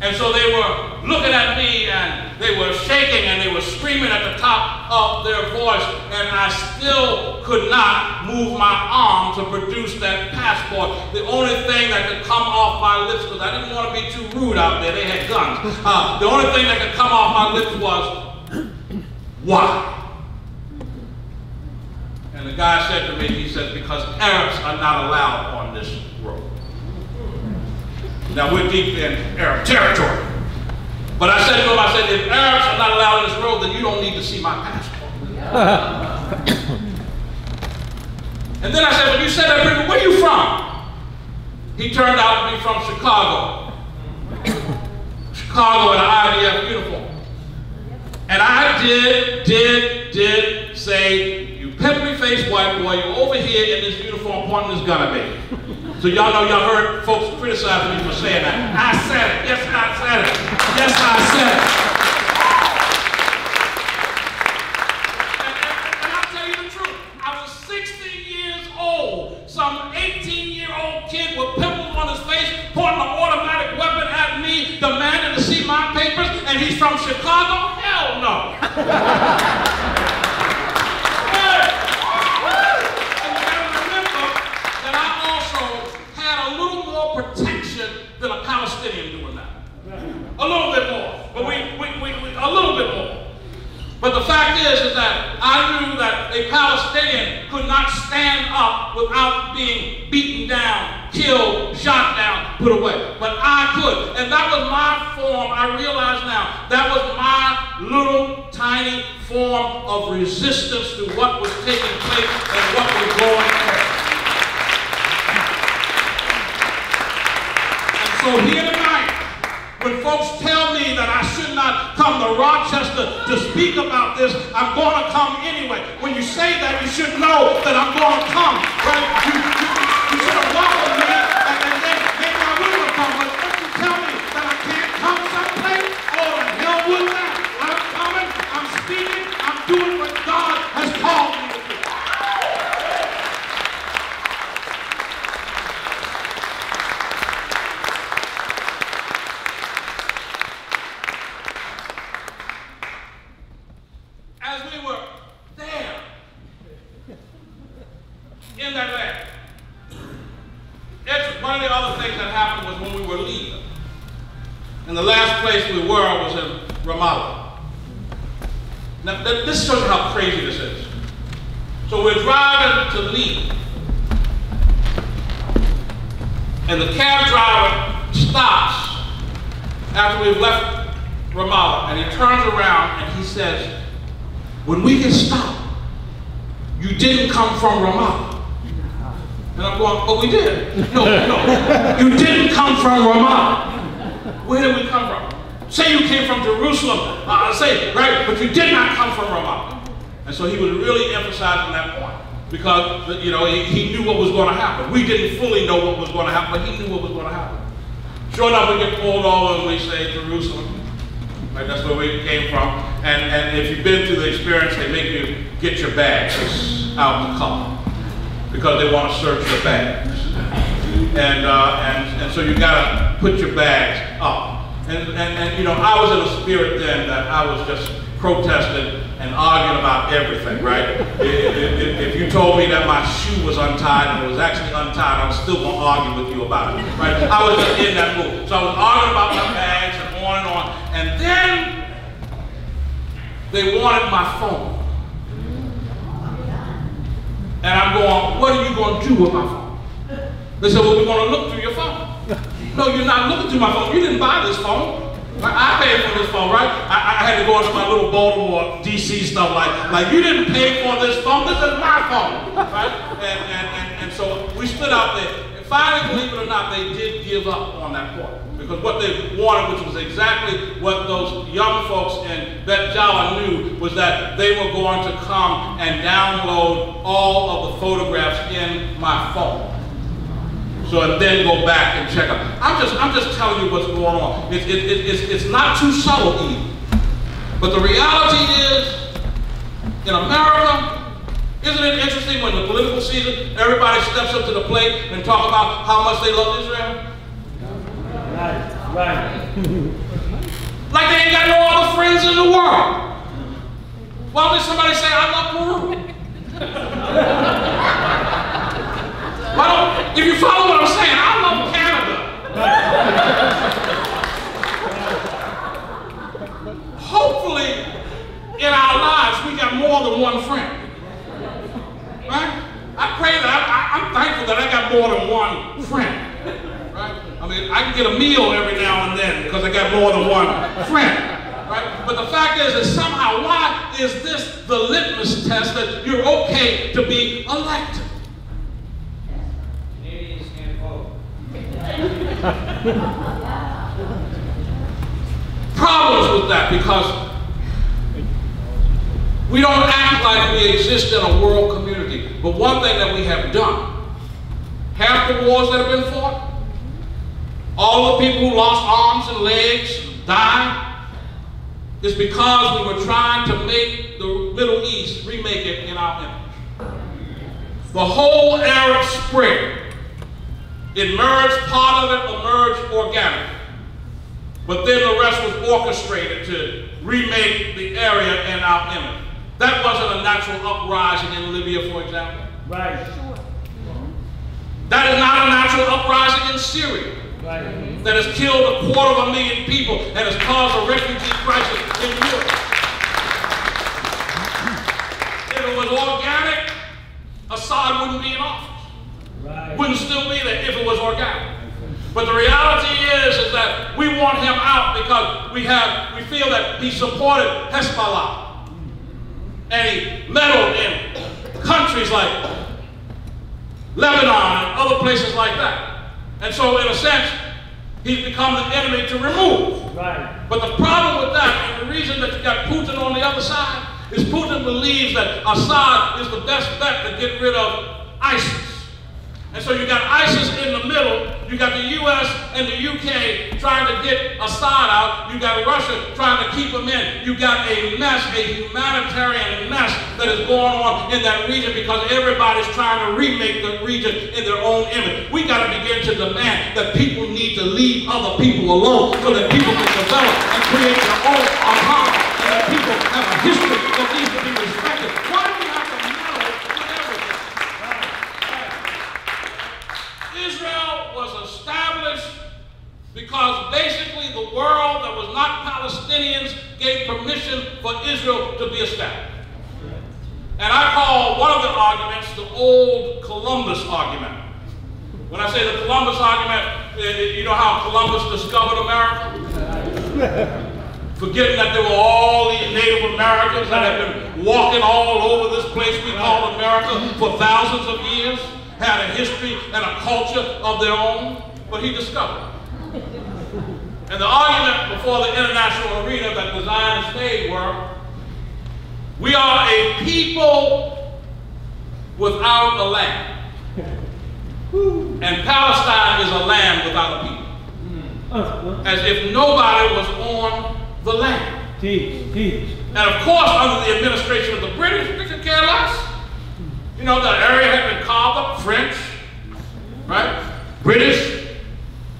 And so they were looking at me and they were shaking and they were screaming at the top of their voice, and I still could not move my arm to produce that passport. The only thing that could come off my lips, because I didn't want to be too rude out there, they had guns. Uh, the only thing that could come off my lips was, why? And the guy said to me, he said, because Arabs are not allowed on this road. Now we're deep in Arab territory. But I said to him, I said, if Arabs are not allowed on this road, then you don't need to see my passport. And then I said, when you said that, where are you from? He turned out to be from Chicago. Chicago in an I D F uniform. And I did, did, did say, you pimply-faced white boy, you're over here in this uniform pointing this gun at me. So y'all know y'all heard folks criticizing me for saying that. I said it. Yes, I said it. Yes, I said it. And, and, and I'll tell you the truth. I was sixteen years old. Some eighteen-year-old kid with pimples on his face pointing an automatic weapon at me, demanding to see my papers, and he's from Chicago? Hell no. A little bit more, but we, we, we, we, a little bit more. But the fact is, is that I knew that a Palestinian could not stand up without being beaten down, killed, shot down, put away. But I could, and that was my form, I realize now, that was my little tiny form of resistance to what was taking place and what was going on. And so here tonight, when folks tell me that I should not come to Rochester to speak about this, I'm going to come anyway. When you say that, you should know that I'm going to come, right? You, you, you should have welcomed me, and, and then maybe I would have come. But if you tell me that I can't come someplace, oh, the hell with that. I'm coming, I'm speaking, I'm doing what God has called me to do. And the last place we were was in Ramallah. Now, this shows you how crazy this is. So we're driving to leave, and the cab driver stops after we've left Ramallah, and he turns around and he says, when we get stopped, you didn't come from Ramallah. And I'm going, oh, we did. No, no, you didn't come from Ramallah. Where did we come from? Say you came from Jerusalem, uh, say, right, but you did not come from Ramallah. And so he was really emphasizing that point because, you know, he, he knew what was going to happen. We didn't fully know what was going to happen, but he knew what was going to happen. Sure enough, we get pulled over and we say Jerusalem. Right, that's where we came from. And, and if you've been through the experience, they make you get your bags out of the car, because they want to search your bags. And, uh, and, and so you gotta put your bags up. And, and, and you know, I was in a spirit then that I was just protesting and arguing about everything, right? If, if, if you told me that my shoe was untied and it was actually untied, I'm still gonna argue with you about it, right? I was just in that mood. So I was arguing about my bags and on and on. And then they wanted my phone. And I'm going, what are you going to do with my phone? They said, well, we're going to look through your phone. No, you're not looking through my phone. You didn't buy this phone. I paid for this phone, right? I, I had to go into my little Baltimore, D C stuff like, like you didn't pay for this phone. This is my phone, right? And, and, and, and so we stood out there. And finally, believe it or not, they did give up on that point. Because what they wanted, which was exactly what those young folks in Beit Jala knew, was that they were going to come and download all of the photographs in my phone. So and then go back and check them. I'm just, I'm just telling you what's going on. It, it, it, it's, it's not too subtle either. But the reality is, in America, isn't it interesting when the political season, everybody steps up to the plate and talk about how much they love Israel? Right, right. Like they ain't got no other friends in the world. Why would somebody say, I love Peru? Why don't, if you follow what I'm saying, I love Canada. Hopefully, in our lives, we got more than one friend. Right? I pray that, I, I'm thankful that I got more than one friend. I mean, I can get a meal every now and then because I got more than one friend, right? But the fact is that somehow, why is this the litmus test that you're okay to be elected? Canadians can't vote. Problems with that because we don't act like we exist in a world community. But one thing that we have done, half the wars that have been fought, all the people who lost arms and legs died, is because we were trying to make the Middle East remake it in our image. The whole Arab Spring, it merged, part of it emerged organically. But then the rest was orchestrated to remake the area in our image. That wasn't a natural uprising in Libya, for example. Right. That is not a natural uprising in Syria. Right. That has killed a quarter of a million people and has caused a refugee crisis in Europe. If it was organic, Assad wouldn't be in office. Right. Wouldn't still be there if it was organic. But the reality is, is that we want him out because we have, we feel that he supported Hezbollah. And he meddled in countries like Lebanon and other places like that. And so, in a sense, he's become the enemy to remove. Right. But the problem with that, and the reason that you got Putin on the other side, is Putin believes that Assad is the best bet to get rid of ISIS. And so you got ISIS in the middle, you got the U S and the U K trying to get Assad out, you got Russia trying to keep him in, you got a mess, a humanitarian mess that is going on in that region because everybody's trying to remake the region in their own image. We got to begin to demand that people need to leave other people alone so that people can develop and create their own autonomy and that people have a history that needs to be respected. Why do we have to meddle with everything? Israel was established because basically the world that was not Palestinians gave permission for Israel to be established. And I call one of the arguments the old Columbus argument. When I say the Columbus argument, you know how Columbus discovered America? Forgetting that there were all these Native Americans that had been walking all over this place we call America for thousands of years, had a history and a culture of their own, but he discovered. And the argument before the international arena that the Zionists made were, we are a people without a land. And Palestine is a land without a people. As if nobody was on the land. Teach, teach. And of course, under the administration of the British, they could care less. You know, the area had been carved up, French, right? British,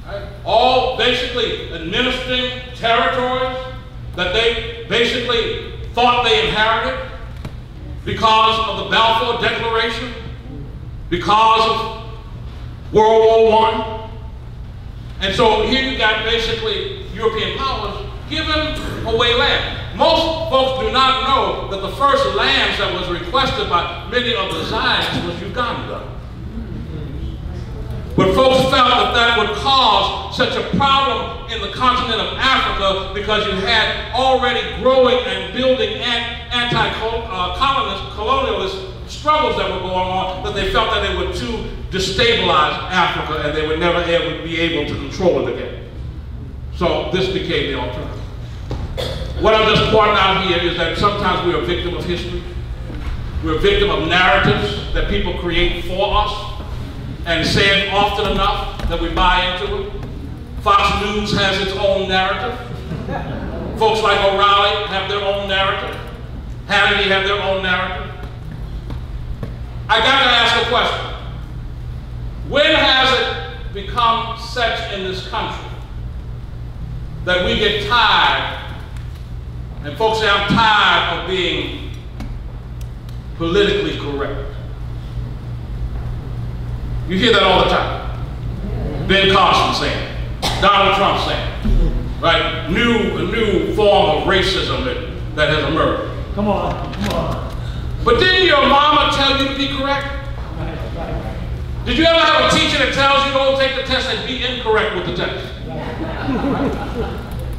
right? All basically administering territories that they basically thought they inherited because of the Balfour Declaration, because of World War One. And so here you got basically European powers giving away land. Most folks do not know that the first lands that was requested by many of the Zionists was Uganda. But folks felt that that would cause such a problem in the continent of Africa because you had already growing and building anti-colonialist colonialist struggles that were going on, that they felt that they were too destabilized Africa and they would never ever be able to control it again. So this became the alternative. What I'm just pointing out here is that sometimes we're a victim of history. We're a victim of narratives that people create for us and say it often enough that we buy into it. Fox News has its own narrative. Folks like O'Reilly have their own narrative. Hannity have their own narrative. I got to ask a question. When has it become such in this country that we get tired, and folks say, I'm tired of being politically correct? You hear that all the time. Ben Carson saying, Donald Trump saying, right? New, a new form of racism that, that has emerged. Come on, come on. But didn't your mama tell you to be correct? Right, right, right. Did you ever have a teacher that tells you don't take the test and be incorrect with the test?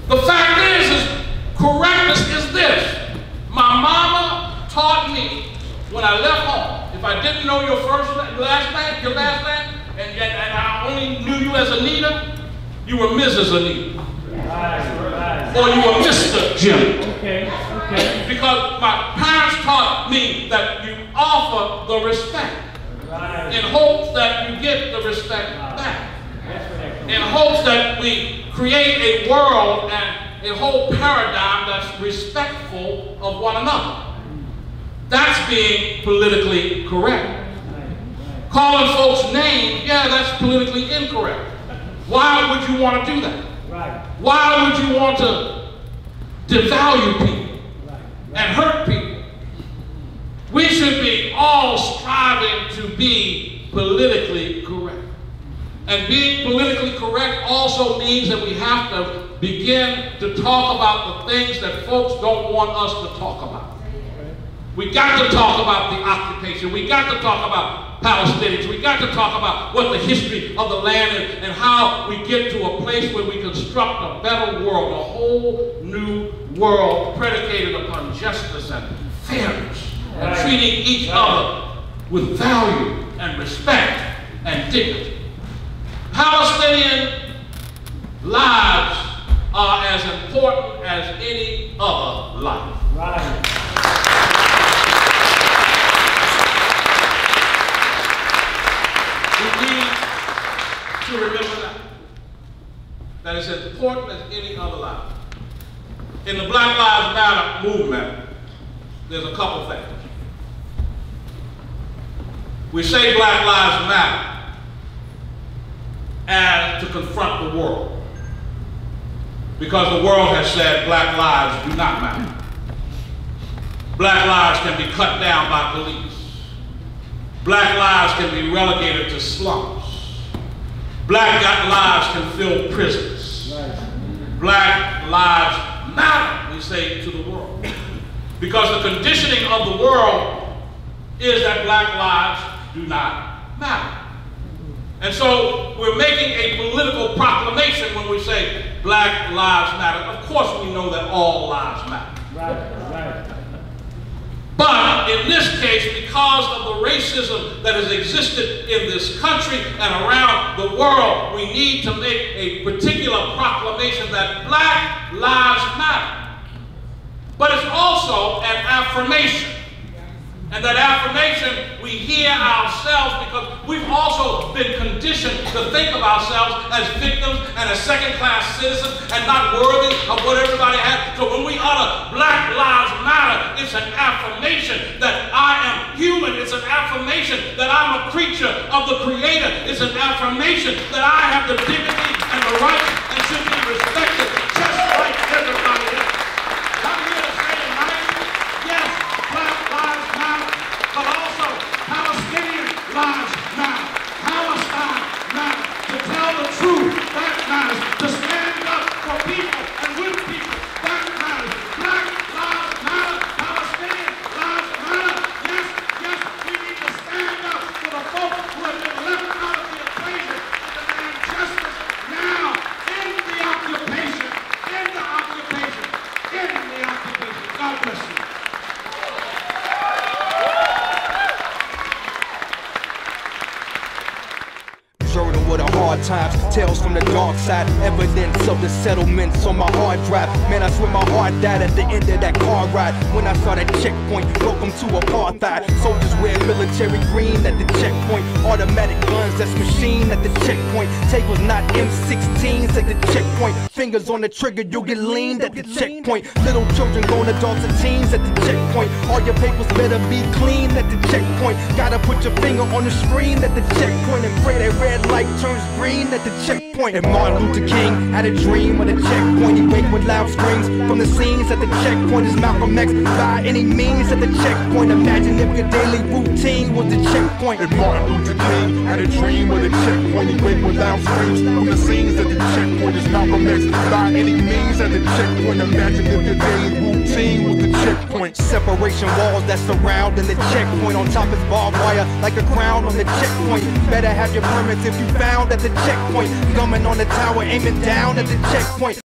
The fact is, is correctness is this. My mama taught me when I left home, if I didn't know your first name, last name, your last name, and, and, and I only knew you as Anita, you were Missus Anita. Right, right. Or you were Mister Jim. Okay, okay. Because my parents taught me that you offer the respect right. in hopes that you get the respect right. back. In hopes that we create a world and a whole paradigm that's respectful of one another. That's being politically correct. Right, right. Calling folks names, yeah, that's politically incorrect. Why would you want to do that? Right. Why would you want to devalue people right, right. and hurt people? We should be all striving to be politically correct. And being politically correct also means that we have to begin to talk about the things that folks don't want us to talk about. We got to talk about the occupation. We got to talk about Palestinians. We got to talk about what the history of the land is and how we get to a place where we construct a better world, a whole new world predicated upon justice and fairness and treating each other with value and respect and dignity. Palestinian lives are as important as any other life. Right. To remember that. That is as important as any other life. In the Black Lives Matter movement, there's a couple things. We say Black Lives Matter as to confront the world. Because the world has said black lives do not matter. Black lives can be cut down by police. Black lives can be relegated to slums. Black lives can fill prisons. Black lives matter we say, to the world. Because the conditioning of the world is that black lives do not matter. And so we're making a political proclamation when we say black lives matter. Of course we know that all lives matter. Right, right. But in this case, because of the racism that has existed in this country and around the world, we need to make a particular proclamation that black lives matter. But it's also an affirmation. And that affirmation, we hear ourselves because we've also been conditioned to think of ourselves as victims and as second-class citizens and not worthy of what everybody has. So when we utter Black Lives Matter, it's an affirmation that I am human. It's an affirmation that I'm a creature of the Creator. It's an affirmation that I have the dignity and the right and should be respected just like everybody else. Lives matter. Palestine matters. To tell the truth, that matters. To stand up for people and with people, that matters. Black lives matter. Palestinian lives matter. Yes, yes, we need to stand up for the folks who have been left out of the equation and demand justice now in the occupation. In the occupation. In the occupation. God bless you. Times, tales from the dark side, evidence of the settlements on my hard drive. Man, I swear my heart died at the end of that car ride when I saw that checkpoint. Welcome to apartheid. Soldiers wear military green at the checkpoint. Automatic guns that's machined at the checkpoint. Tables not M sixteens at the checkpoint. Fingers on the trigger, you get leaned at the checkpoint. Little children, grown adults and teens at the checkpoint. All your papers better be clean at the checkpoint. Gotta put your finger on the screen at the checkpoint and pray that red light turns green at the checkpoint. And Martin Luther King had a dream of the checkpoint. He waked with loud screams from the scenes at the checkpoint. Is Malcolm X by any means at the checkpoint? Imagine if your daily routine was the checkpoint. And Martin Luther King had a dream of the checkpoint. He waked with loud screams from the scenes at the checkpoint. Is Malcolm X by any means at the checkpoint? Imagine if your daily routine was the checkpoint. Separation walls that surround in the checkpoint. On top is barbed wire like a crown on the checkpoint. Better have your permits if you found at the checkpoint. Gumming on the tower, aiming down at the checkpoint.